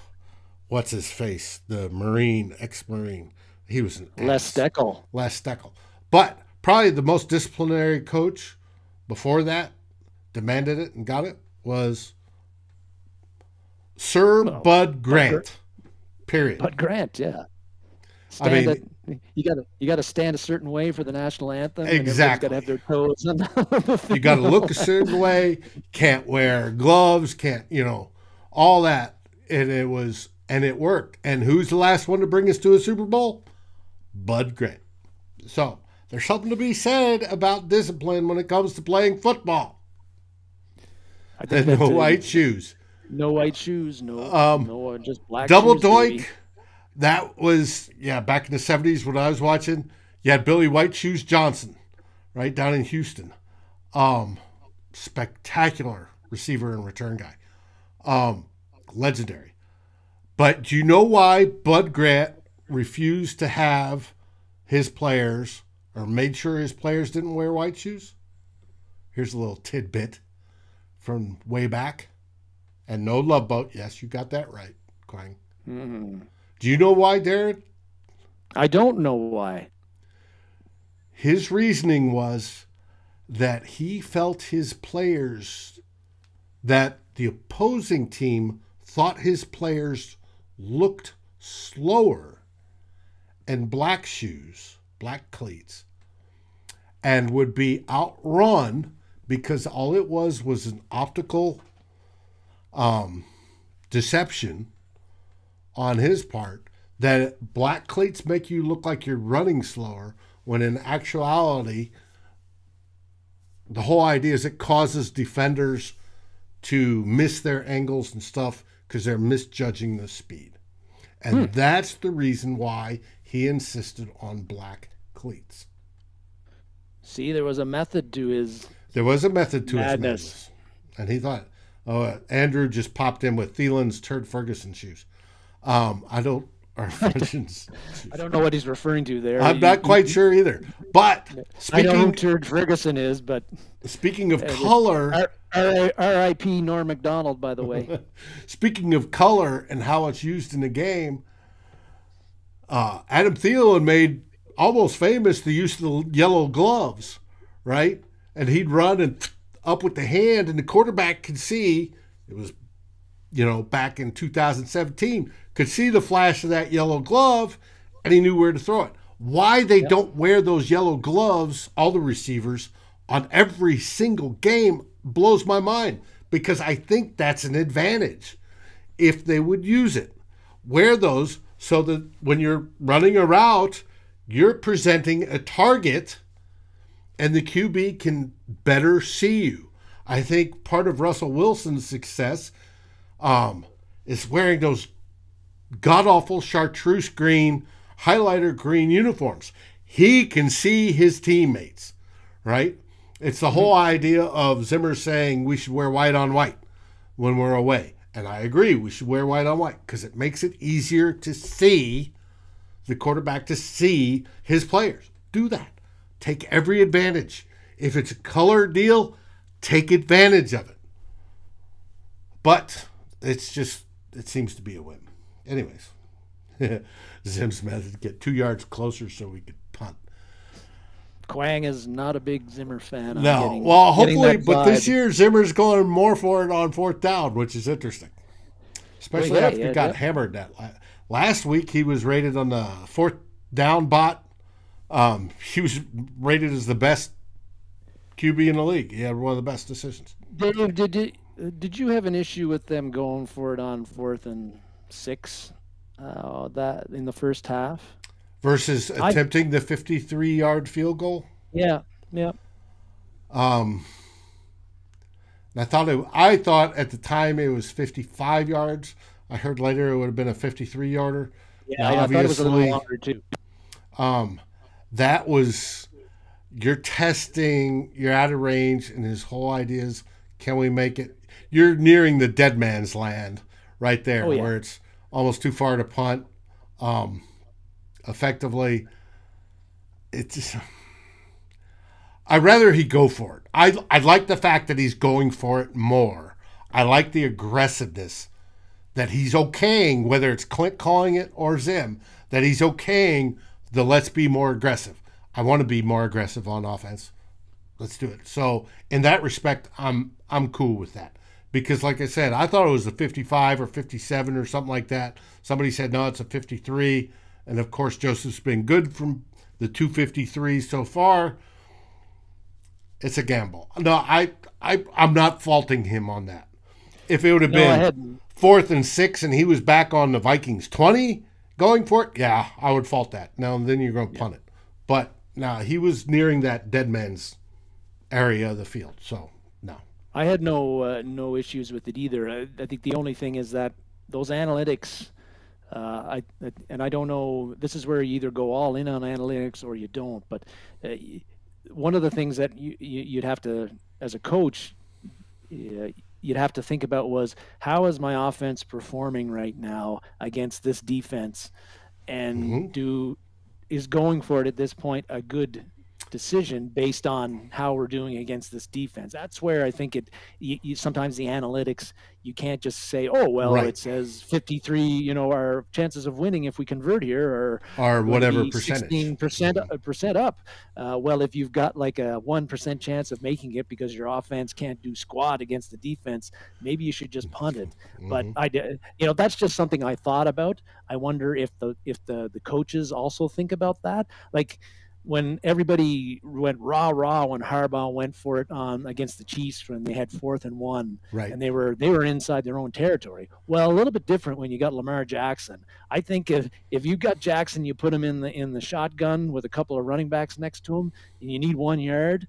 what's his face? The Marine, ex-Marine. He was an Les Steckel. Les Steckel. But probably the most disciplinary coach before that, demanded it and got it, was Sir well, Bud Grant, Bud, period. Bud Grant, yeah. Stand I mean, a, you gotta you gotta stand a certain way for the national anthem. Exactly. And everybody's gotta have their toes. You gotta look a certain way. Can't wear gloves. Can't you know all that? And it was and it worked. And who's the last one to bring us to a Super Bowl? Bud Grant. So there's something to be said about discipline when it comes to playing football. I think and no too. white shoes. No white shoes. No. Um, no. Just black. Double shoes, doink. Baby. That was, yeah, back in the seventies when I was watching, you had Billy White Shoes Johnson, right, down in Houston. Um, spectacular receiver and return guy. Um, legendary. But do you know why Bud Grant refused to have his players or made sure his players didn't wear white shoes? Here's a little tidbit from way back. And no Love Boat. Yes, you got that right, Quang. Mm-hmm. Do you know why, Darren? I don't know why. His reasoning was that he felt his players, that the opposing team thought his players looked slower in black shoes, black cleats, and would be outrun because all it was was an optical um, deception on his part, that black cleats make you look like you're running slower, when in actuality, the whole idea is it causes defenders to miss their angles and stuff because they're misjudging the speed. And hmm. that's the reason why he insisted on black cleats. See, there was a method to his There was a method to madness. his madness. And he thought, oh, Andrew just popped in with Thielen's Turd Ferguson shoes. Um, I don't. Our friends, I don't know what he's referring to there. I'm not quite sure either. But speaking, I know who Turd Ferguson is. But speaking of color, R I P Norm Macdonald, by the way. Speaking of color and how it's used in the game, uh, Adam Thielen made almost famous the use of the yellow gloves, right? And he'd run and up with the hand, and the quarterback could see it was. You know, back in two thousand seventeen, could see the flash of that yellow glove, and he knew where to throw it. Why they yep. don't wear those yellow gloves, all the receivers, on every single game blows my mind, because I think that's an advantage if they would use it. Wear those, so that when you're running a route, you're presenting a target and the Q B can better see you. I think part of Russell Wilson's success um, is wearing those god-awful chartreuse green, highlighter green uniforms. He can see his teammates, right? It's the whole idea of Zimmer saying we should wear white on white when we're away. And I agree, we should wear white on white because it makes it easier to see the quarterback, to see his players. Do that. Take every advantage. If it's a color deal, take advantage of it. But it's just, it seems to be a win. Anyways, Zim's method, get two yards closer so we could punt. Quang is not a big Zimmer fan. I'm no, getting, well, hopefully, but this year Zimmer's going more for it on fourth down, which is interesting, especially well, yeah, after yeah, he got yeah. hammered that last week. He was rated on the fourth down bot. Um, he was rated as the best Q B in the league. He had one of the best decisions. Dave, did you, did you have an issue with them going for it on fourth and six? Uh, that in the first half. Versus attempting I, the fifty-three yard field goal. Yeah, yeah. Um, I thought it, I thought at the time it was fifty-five yards. I heard later it would have been a fifty-three yarder. Yeah, yeah, I thought it was a little longer too. Um, that was, you're testing, you're out of range, and his whole idea is, can we make it? You're nearing the dead man's land right there, oh, yeah. where it's almost too far to punt. Um, effectively, it's just, I'd rather he go for it. I, I like the fact that he's going for it more. I like the aggressiveness that he's okaying, whether it's Clint calling it or Zim, that he's okaying the let's be more aggressive. I want to be more aggressive on offense. Let's do it. So in that respect, I'm, I'm cool with that. Because like I said, I thought it was a fifty-five or fifty-seven or something like that. Somebody said, no, it's a fifty-three. And, of course, Joseph's been good from the two fifty-three so far. It's a gamble. No, I, I, I'm not faulting him on that. If it would have no, been fourth and six and he was back on the Vikings twenty going for it, yeah, I would fault that. Now, then you're going to punt yeah. it. But, no, nah, he was nearing that dead man's area of the field. So, no. I had no, uh, no issues with it either. I, I think the only thing is that those analytics – Uh, I and I don't know. This is where you either go all in on analytics or you don't. But uh, one of the things that you, you you'd have to, as a coach, uh, you'd have to think about was how is my offense performing right now against this defense, and mm-hmm. do is going for it at this point a good decision based on how we're doing against this defense. That's where I think it you, you, sometimes the analytics, you can't just say, oh well right. it says fifty-three, you know, our chances of winning if we convert here are or whatever percentage sixteen percent mm-hmm. percent up. Uh, well, if you've got like a one percent chance of making it because your offense can't do squat against the defense, maybe you should just punt it. Mm-hmm. But I did, you know, that's just something I thought about. I wonder if the if the the coaches also think about that. Like when everybody went rah rah when Harbaugh went for it on against the Chiefs when they had fourth and one, right. and they were they were inside their own territory. Well, a little bit different when you got Lamar Jackson. I think if if you got Jackson, you put him in the in the shotgun with a couple of running backs next to him, and you need one yard.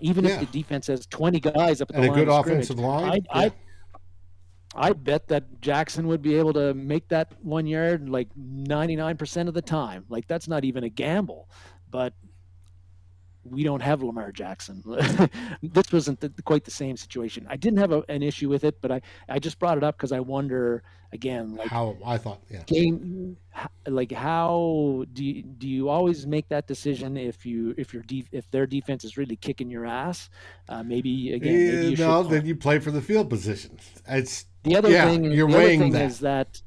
Even yeah. if the defense has twenty guys up at and the line, a good of offensive line. I, yeah. I, I bet that Jackson would be able to make that one yard like ninety-nine percent of the time. Like, that's not even a gamble. But we don't have Lamar Jackson. This wasn't the, quite the same situation. I didn't have a, an issue with it, but I, I just brought it up because I wonder, again, like how I thought, yeah. game, like how do you, do you always make that decision if you if your def, if their defense is really kicking your ass? Uh, maybe again, maybe you no, should, then you play for the field position. It's the other yeah, thing. You're the weighing other thing that. Is that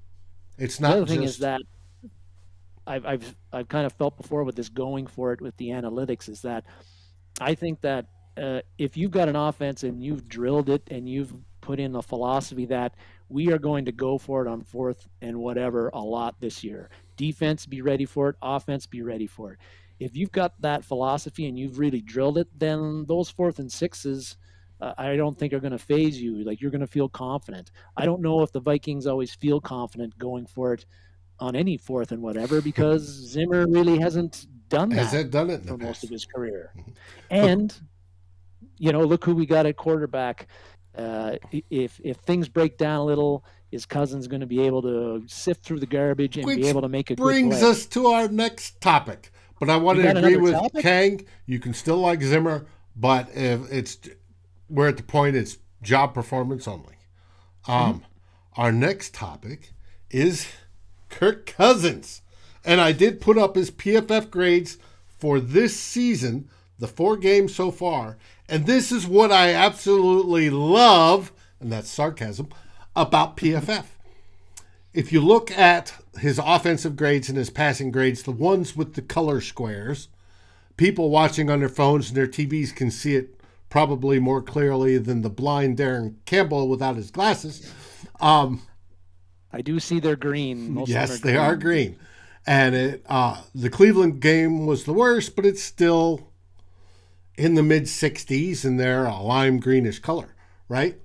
it's not. The other just... thing is that. I've, I've I've kind of felt before with this going for it with the analytics is that I think that uh, if you've got an offense and you've drilled it and you've put in the philosophy that we are going to go for it on fourth and whatever a lot this year, defense be ready for it, offense be ready for it. If you've got that philosophy and you've really drilled it, then those fourth and sixes uh, I don't think are going to phase you. Like, you're going to feel confident. I don't know if the Vikings always feel confident going for it on any fourth and whatever, because Zimmer really hasn't done that, Has done it for most of his career. And, you know, look who we got at quarterback. Uh, if if things break down a little, is Cousins going to be able to sift through the garbage and Which be able to make a good play? Brings us to our next topic. But I want to agree with topic? Kang. You can still like Zimmer, but if it's we're at the point it's job performance only. Um, mm-hmm. Our next topic is Kirk Cousins. And I did put up his P F F grades for this season, the four games so far. And this is what I absolutely love, and that's sarcasm, about P F F. If you look at his offensive grades and his passing grades, the ones with the color squares, people watching on their phones and their T Vs can see it probably more clearly than the blind Darren Campbell without his glasses. Um, I do see they're green. Most yes, are they green. are green. And it, uh, the Cleveland game was the worst, but it's still in the mid sixties, and they're a lime greenish color, right?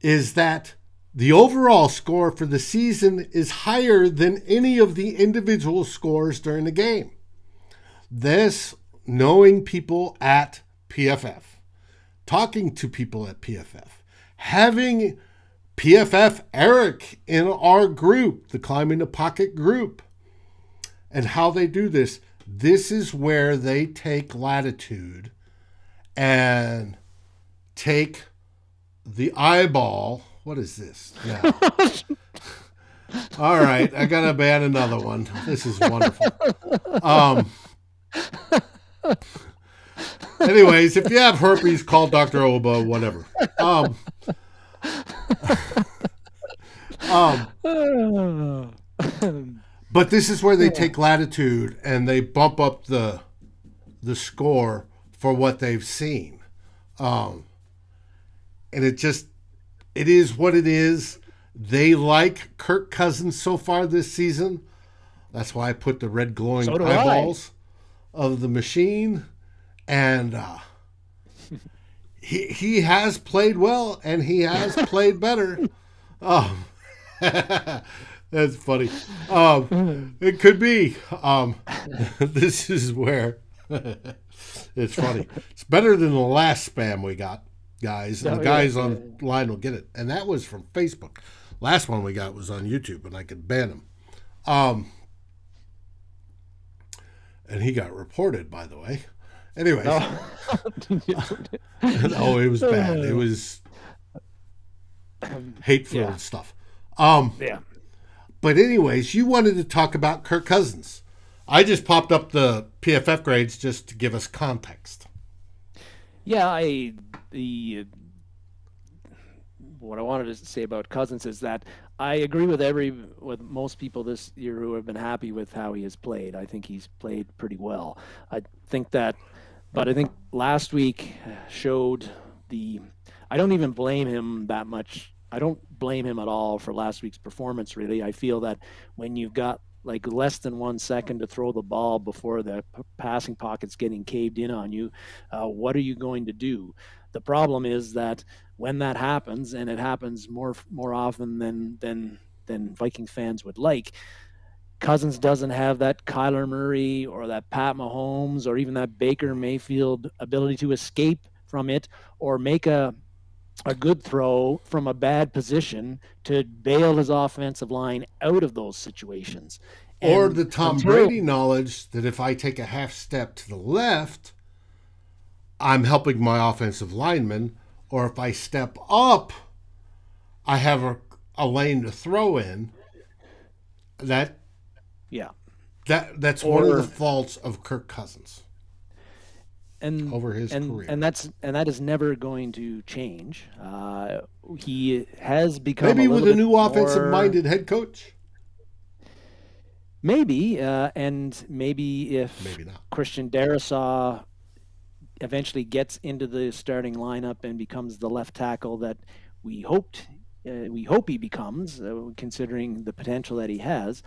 Is that the overall score for the season is higher than any of the individual scores during the game. This, knowing people at P F F, talking to people at P F F, having P F F Eric in our group, the Climbing the Pocket group, and how they do this, this is where they take latitude and take the eyeball. What is this? Yeah. All right. I got to ban another one. This is wonderful. Um, anyways, if you have herpes, call Doctor Oba, whatever. Um, um, but this is where they take latitude and they bump up the the score for what they've seen, um, and it just it is what it is. They like Kirk Cousins so far this season. That's why I put the red glowing so eyeballs I. of the machine, and uh, he he has played well and he has played better. Um, That's funny. Um, it could be. Um, this is where it's funny. It's better than the last spam we got, guys. And oh, the guys yeah, online yeah. will get it. And that was from Facebook. Last one we got was on YouTube, and I could ban him. Um, and he got reported, by the way. Anyways. No, no it was bad. It was hateful yeah. and stuff. Um, yeah. But anyways, you wanted to talk about Kirk Cousins. I just popped up the P F F grades just to give us context. Yeah, I the what I wanted to say about Cousins is that I agree with every with most people this year who have been happy with how he has played. I think he's played pretty well. I think that, but I think last week showed the. I don't even blame him that much. I don't blame him at all for last week's performance, really. I feel that when you've got like less than one second to throw the ball before the p passing pocket's getting caved in on you, uh, what are you going to do? The problem is that when that happens, and it happens more more often than than than Viking fans would like, Cousins doesn't have that Kyler Murray or that Pat Mahomes or even that Baker Mayfield ability to escape from it or make a a good throw from a bad position to bail his offensive line out of those situations. And or the Tom Brady knowledge that if I take a half step to the left, I'm helping my offensive lineman, or if I step up, I have a, a lane to throw in. That yeah. That that's or, one of the faults of Kirk Cousins. And over his and, career, and that's and that is never going to change. Uh, he has become maybe a with a new more... offensive-minded head coach. Maybe, uh, and maybe if maybe not. Christian Darrisaw eventually gets into the starting lineup and becomes the left tackle that we hoped uh, we hope he becomes, uh, considering the potential that he has.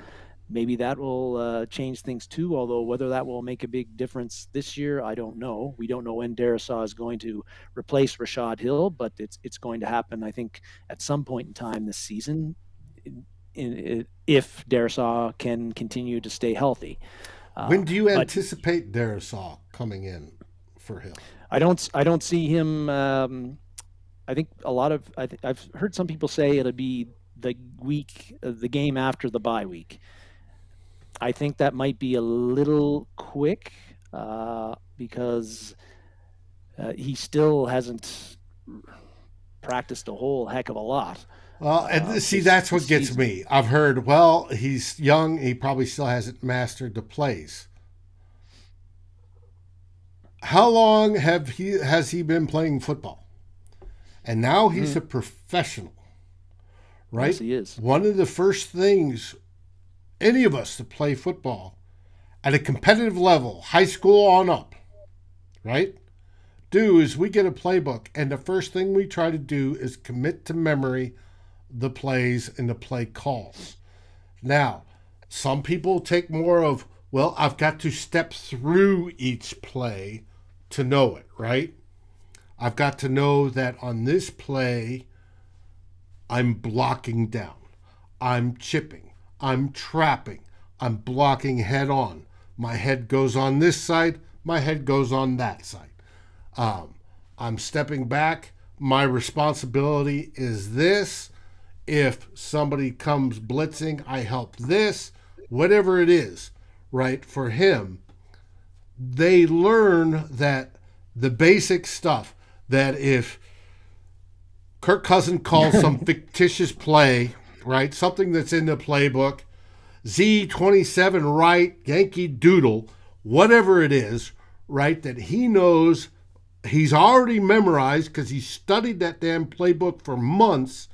Maybe that will uh, change things too, although whether that will make a big difference this year, I don't know. We don't know when Darrisaw is going to replace Rashod Hill, but it's it's going to happen, I think, at some point in time this season. in, if Darrisaw can continue to stay healthy. Uh, when do you anticipate Darrisaw coming in for him? I don't. I don't see him. Um, I think a lot of. I th I've heard some people say it'll be the week, the game after the bye week. I think that might be a little quick uh, because uh, he still hasn't practiced a whole heck of a lot. Well, and uh, see, that's what gets me. I've heard, well, he's young. He probably still hasn't mastered the plays. How long have he has he been playing football? And now he's mm. a professional, right? Yes, he is. One of the first things any of us to play football at a competitive level, high school on up, right, do is we get a playbook, and the first thing we try to do is commit to memory the plays and the play calls. Now, some people take more of, well, I've got to step through each play to know it, right? I've got to know that on this play, I'm blocking down, I'm chipping, I'm trapping, I'm blocking head on. My head goes on this side, my head goes on that side. Um, I'm stepping back, my responsibility is this. If somebody comes blitzing, I help this, whatever it is, right? For him, they learn that the basic stuff, that if Kirk Cousins calls some fictitious play, right, something that's in the playbook, Z twenty-seven right, Yankee Doodle, whatever it is, right, that he knows he's already memorized because he studied that damn playbook for months,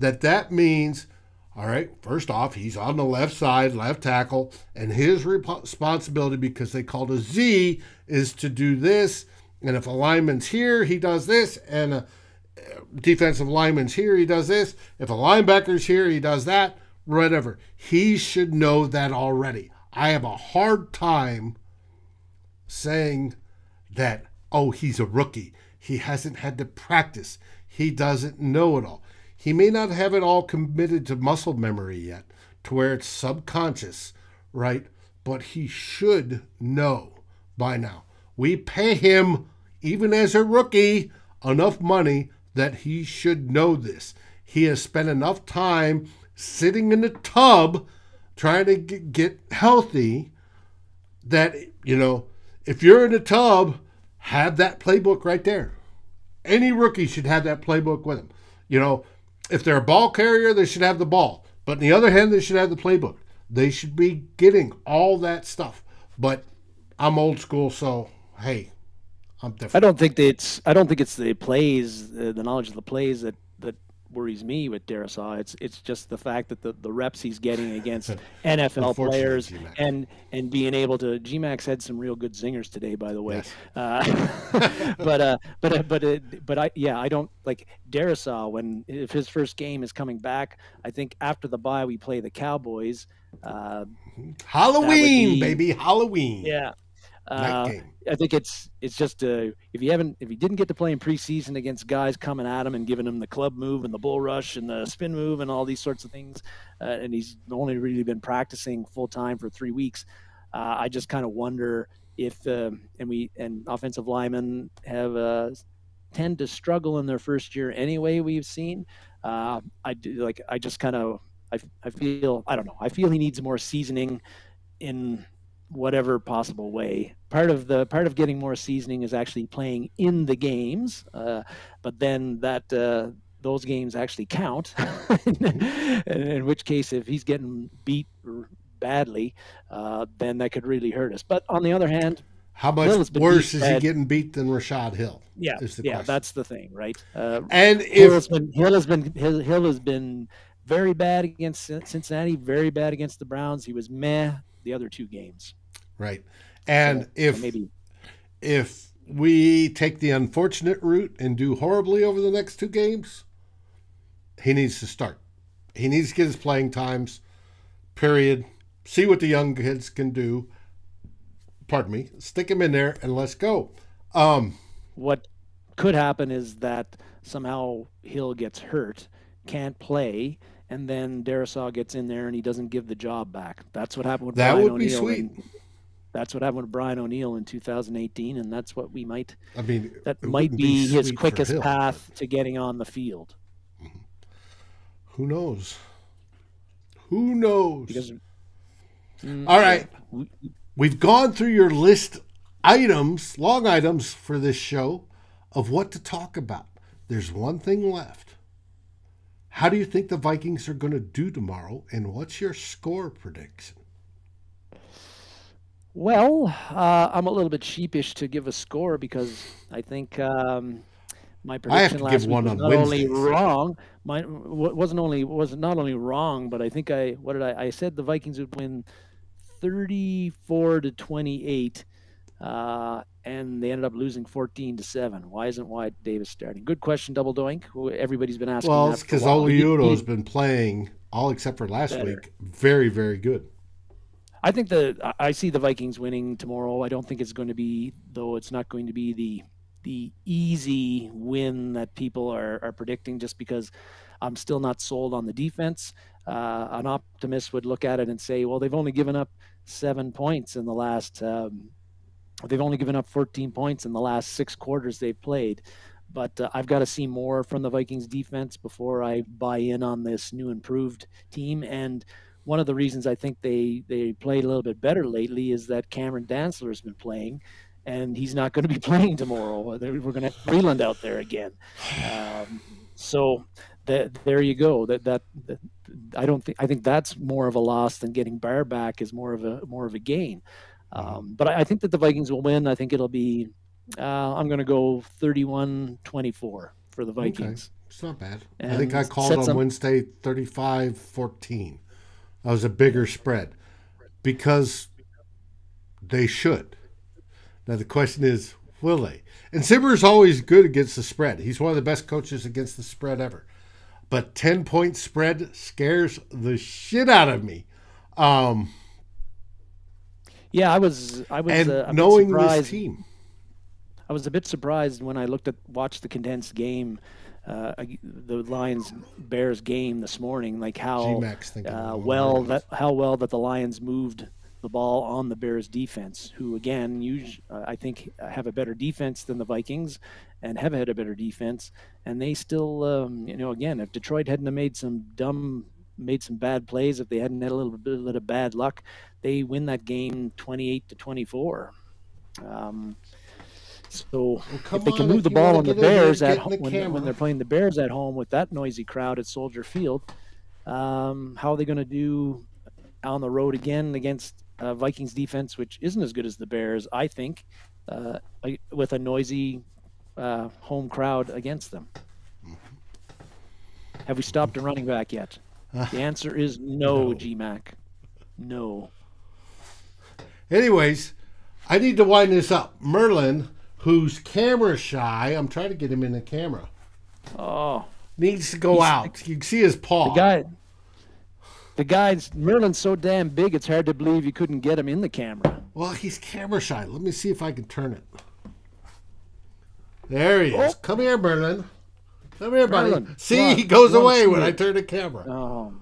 that that means, all right, first off, he's on the left side, left tackle, and his responsibility, because they called a Z, is to do this. And if a lineman's here, he does this. And a defensive lineman's here, he does this. If a linebacker's here, he does that, whatever. He should know that already. I have a hard time saying that, oh, he's a rookie. He hasn't had to practice. He doesn't know it all. He may not have it all committed to muscle memory yet, to where it's subconscious, right? But he should know by now. We pay him, even as a rookie, enough money that he should know this. He has spent enough time sitting in the tub trying to get healthy that, you know, if you're in the tub, have that playbook right there. Any rookie should have that playbook with him. You know, if they're a ball carrier, they should have the ball. But on the other hand, they should have the playbook. They should be getting all that stuff. But I'm old school, so hey, I'm different. I don't think that it's. I don't think it's the plays, the knowledge of the plays that that worries me with Darrisaw. It's it's just the fact that the the reps he's getting against N F L players G-Max. and and being able to. G-Max had some real good zingers today, by the way. Yes. Uh, but uh, but uh, but uh, but I yeah I don't like Darrisaw. When if his first game is coming back, I think after the bye we play the Cowboys. Uh, Halloween be, baby, Halloween. Yeah. Uh, I think it's it's just uh, if you haven't if you didn't get to play in preseason against guys coming at him and giving him the club move and the bull rush and the spin move and all these sorts of things, uh, and he's only really been practicing full time for three weeks. Uh, I just kind of wonder if um, and we and offensive linemen have uh, tend to struggle in their first year anyway. We've seen uh, I do like I just kind of I I feel I don't know I feel he needs more seasoning in whatever possible way. Part of the part of getting more seasoning is actually playing in the games, uh, but then that uh, those games actually count. In which case, if he's getting beat badly, uh, then that could really hurt us. But on the other hand, how much worse is he getting beat than Rashod Hill? Yeah, is the yeah, question. That's the thing, right? Uh, and Hill if has been, Hill has been Hill, Hill has been very bad against Cincinnati, very bad against the Browns. He was meh the other two games. Right. And so, if so maybe if we take the unfortunate route and do horribly over the next two games, he needs to start. He needs to get his playing times, period. See what the young kids can do. Pardon me. Stick him in there and let's go. Um, what could happen is that somehow Hill gets hurt, can't play, and then Darrisaw gets in there and he doesn't give the job back. That's what happened with that Brian would be O'Neill sweet. And that's what happened with Brian O'Neill in two thousand eighteen, and that's what we might. I mean, that might be, be his quickest path to getting on the field. Who knows? Who knows? Because, mm, all right, we, we've gone through your list items, long items for this show, of what to talk about. There's one thing left. How do you think the Vikings are going to do tomorrow, and what's your score prediction? Well, uh, I'm a little bit sheepish to give a score because I think um, my prediction last week was not only wrong, my wasn't only was not only wrong, but I think I what did I I said the Vikings would win thirty-four to twenty-eight, uh, and they ended up losing fourteen to seven. Why isn't Wyatt Davis starting? Good question, Double Doink. Who everybody's been asking. Well, it's because Olaiuoto has been playing all except for last better. week. Very, very good. I think the I see the Vikings winning tomorrow. I don't think it's going to be, though it's not going to be the the easy win that people are, are predicting, just because I'm still not sold on the defense. Uh, an optimist would look at it and say, well, they've only given up seven points in the last, um, they've only given up fourteen points in the last six quarters they've played. But uh, I've got to see more from the Vikings defense before I buy in on this new improved team. And one of the reasons I think they, they played a little bit better lately is that Cameron Dantzler has been playing, and he's not going to be playing tomorrow. We're going to have Freeland out there again. Um, so that, there you go. That, that that I don't think I think that's more of a loss than getting Barr back is more of a more of a gain. Um, but I, I think that the Vikings will win. I think it'll be uh, I'm going to go thirty-one twenty-four for the Vikings. Okay. It's not bad. And I think I called on some... Wednesday thirty-five fourteen. That was a bigger spread because they should. Now, the question is, will they? And Zimmer's always good against the spread. He's one of the best coaches against the spread ever. But ten-point spread scares the shit out of me. Um, yeah, I was I was and uh, a knowing bit surprised. This team. I was a bit surprised when I looked at watched the condensed game, Uh, the Lions Bears game this morning, like how uh, well that how well that the Lions moved the ball on the Bears defense, who again usually, uh, I think have a better defense than the Vikings, and have had a better defense, and they still um, you know again if Detroit hadn't have made some dumb made some bad plays, if they hadn't had a little bit of bad luck, they win that game twenty-eight to twenty-four. Um, So well, if they can on, move the ball on the Bears at home when, the when they're playing the Bears at home with that noisy crowd at Soldier Field, um, how are they going to do on the road again against uh, Vikings defense, which isn't as good as the Bears, I think, uh, with a noisy uh, home crowd against them? Have we stopped a running back yet? The answer is no, no. G-Mac. No. Anyways, I need to wind this up. Merlin, who's camera shy, I'm trying to get him in the camera. Oh, needs to go out. You can see his paw. The guy, the guy's Merlin's so damn big, it's hard to believe you couldn't get him in the camera. Well, he's camera shy. Let me see if I can turn it. There he is. Oh. Come here, Merlin. Come here, buddy. Merlin, see, run, he goes run, away when it. I turn the camera. Oh.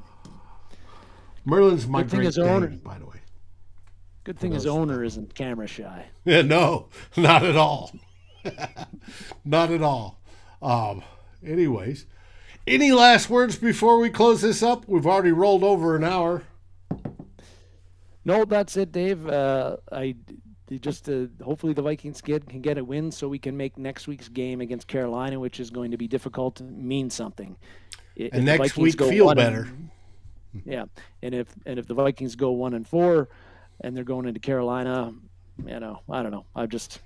Merlin's my good great Dane, by the way. Good thing his owner isn't camera shy. Yeah, no, not at all. Not at all. Um, anyways, any last words before we close this up? We've already rolled over an hour. No, that's it, Dave. Uh, I just uh, hopefully the Vikings kid can get a win so we can make next week's game against Carolina, which is going to be difficult, to mean something. If and next week feel better. And, yeah, and if and if the Vikings go one and four. And they're going into Carolina, you know, I don't know. I've just,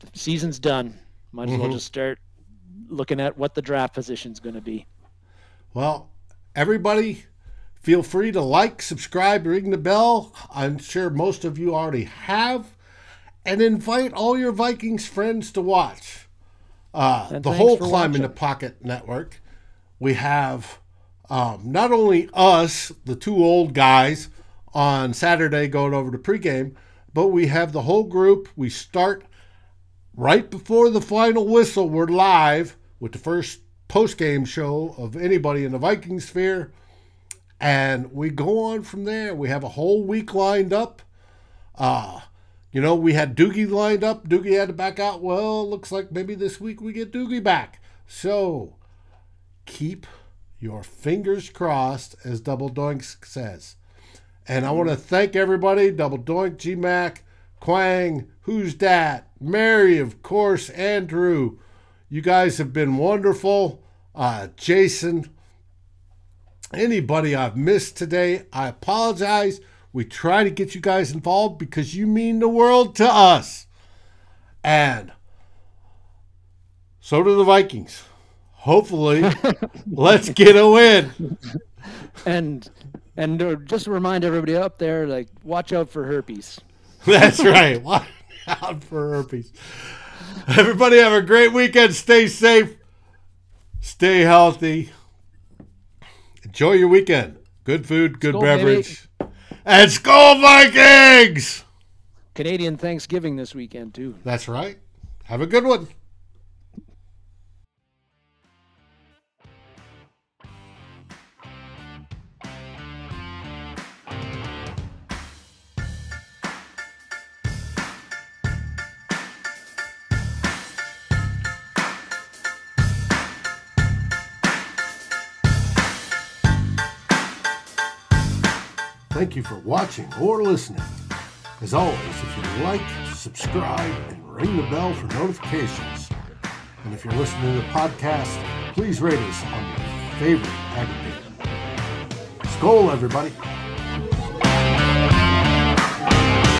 the season's done. Might as mm-hmm. well just start looking at what the draft position's going to be. Well, everybody, feel free to like, subscribe, ring the bell. I'm sure most of you already have. And invite all your Vikings friends to watch. Uh, the whole Climb in the Pocket network. We have um, not only us, the two old guys, on Saturday going over to pregame, but we have the whole group. We start right before the final whistle. We're live with the first post-game show of anybody in the Viking sphere. And we go on from there. We have a whole week lined up. Uh, you know, we had Doogie lined up. Doogie had to back out. Well, looks like maybe this week we get Doogie back. So keep your fingers crossed, as Double Doink says. And I want to thank everybody, Double Doink, G Mac, Quang, Who's Dat, Mary, of course, Andrew. You guys have been wonderful. Uh, Jason. Anybody I've missed today, I apologize. We try to get you guys involved because you mean the world to us. And so do the Vikings. Hopefully, let's get a win. And and just to remind everybody up there, like, watch out for herpes. That's right. Watch out for herpes. Everybody have a great weekend. Stay safe. Stay healthy. Enjoy your weekend. Good food, good skull, beverage. Baby. And skull Vikings! Canadian Thanksgiving this weekend, too. That's right. Have a good one. Thank you for watching or listening. As always, if you like, subscribe, and ring the bell for notifications. And if you're listening to the podcast, please rate us on your favorite aggregator. Skol, everybody!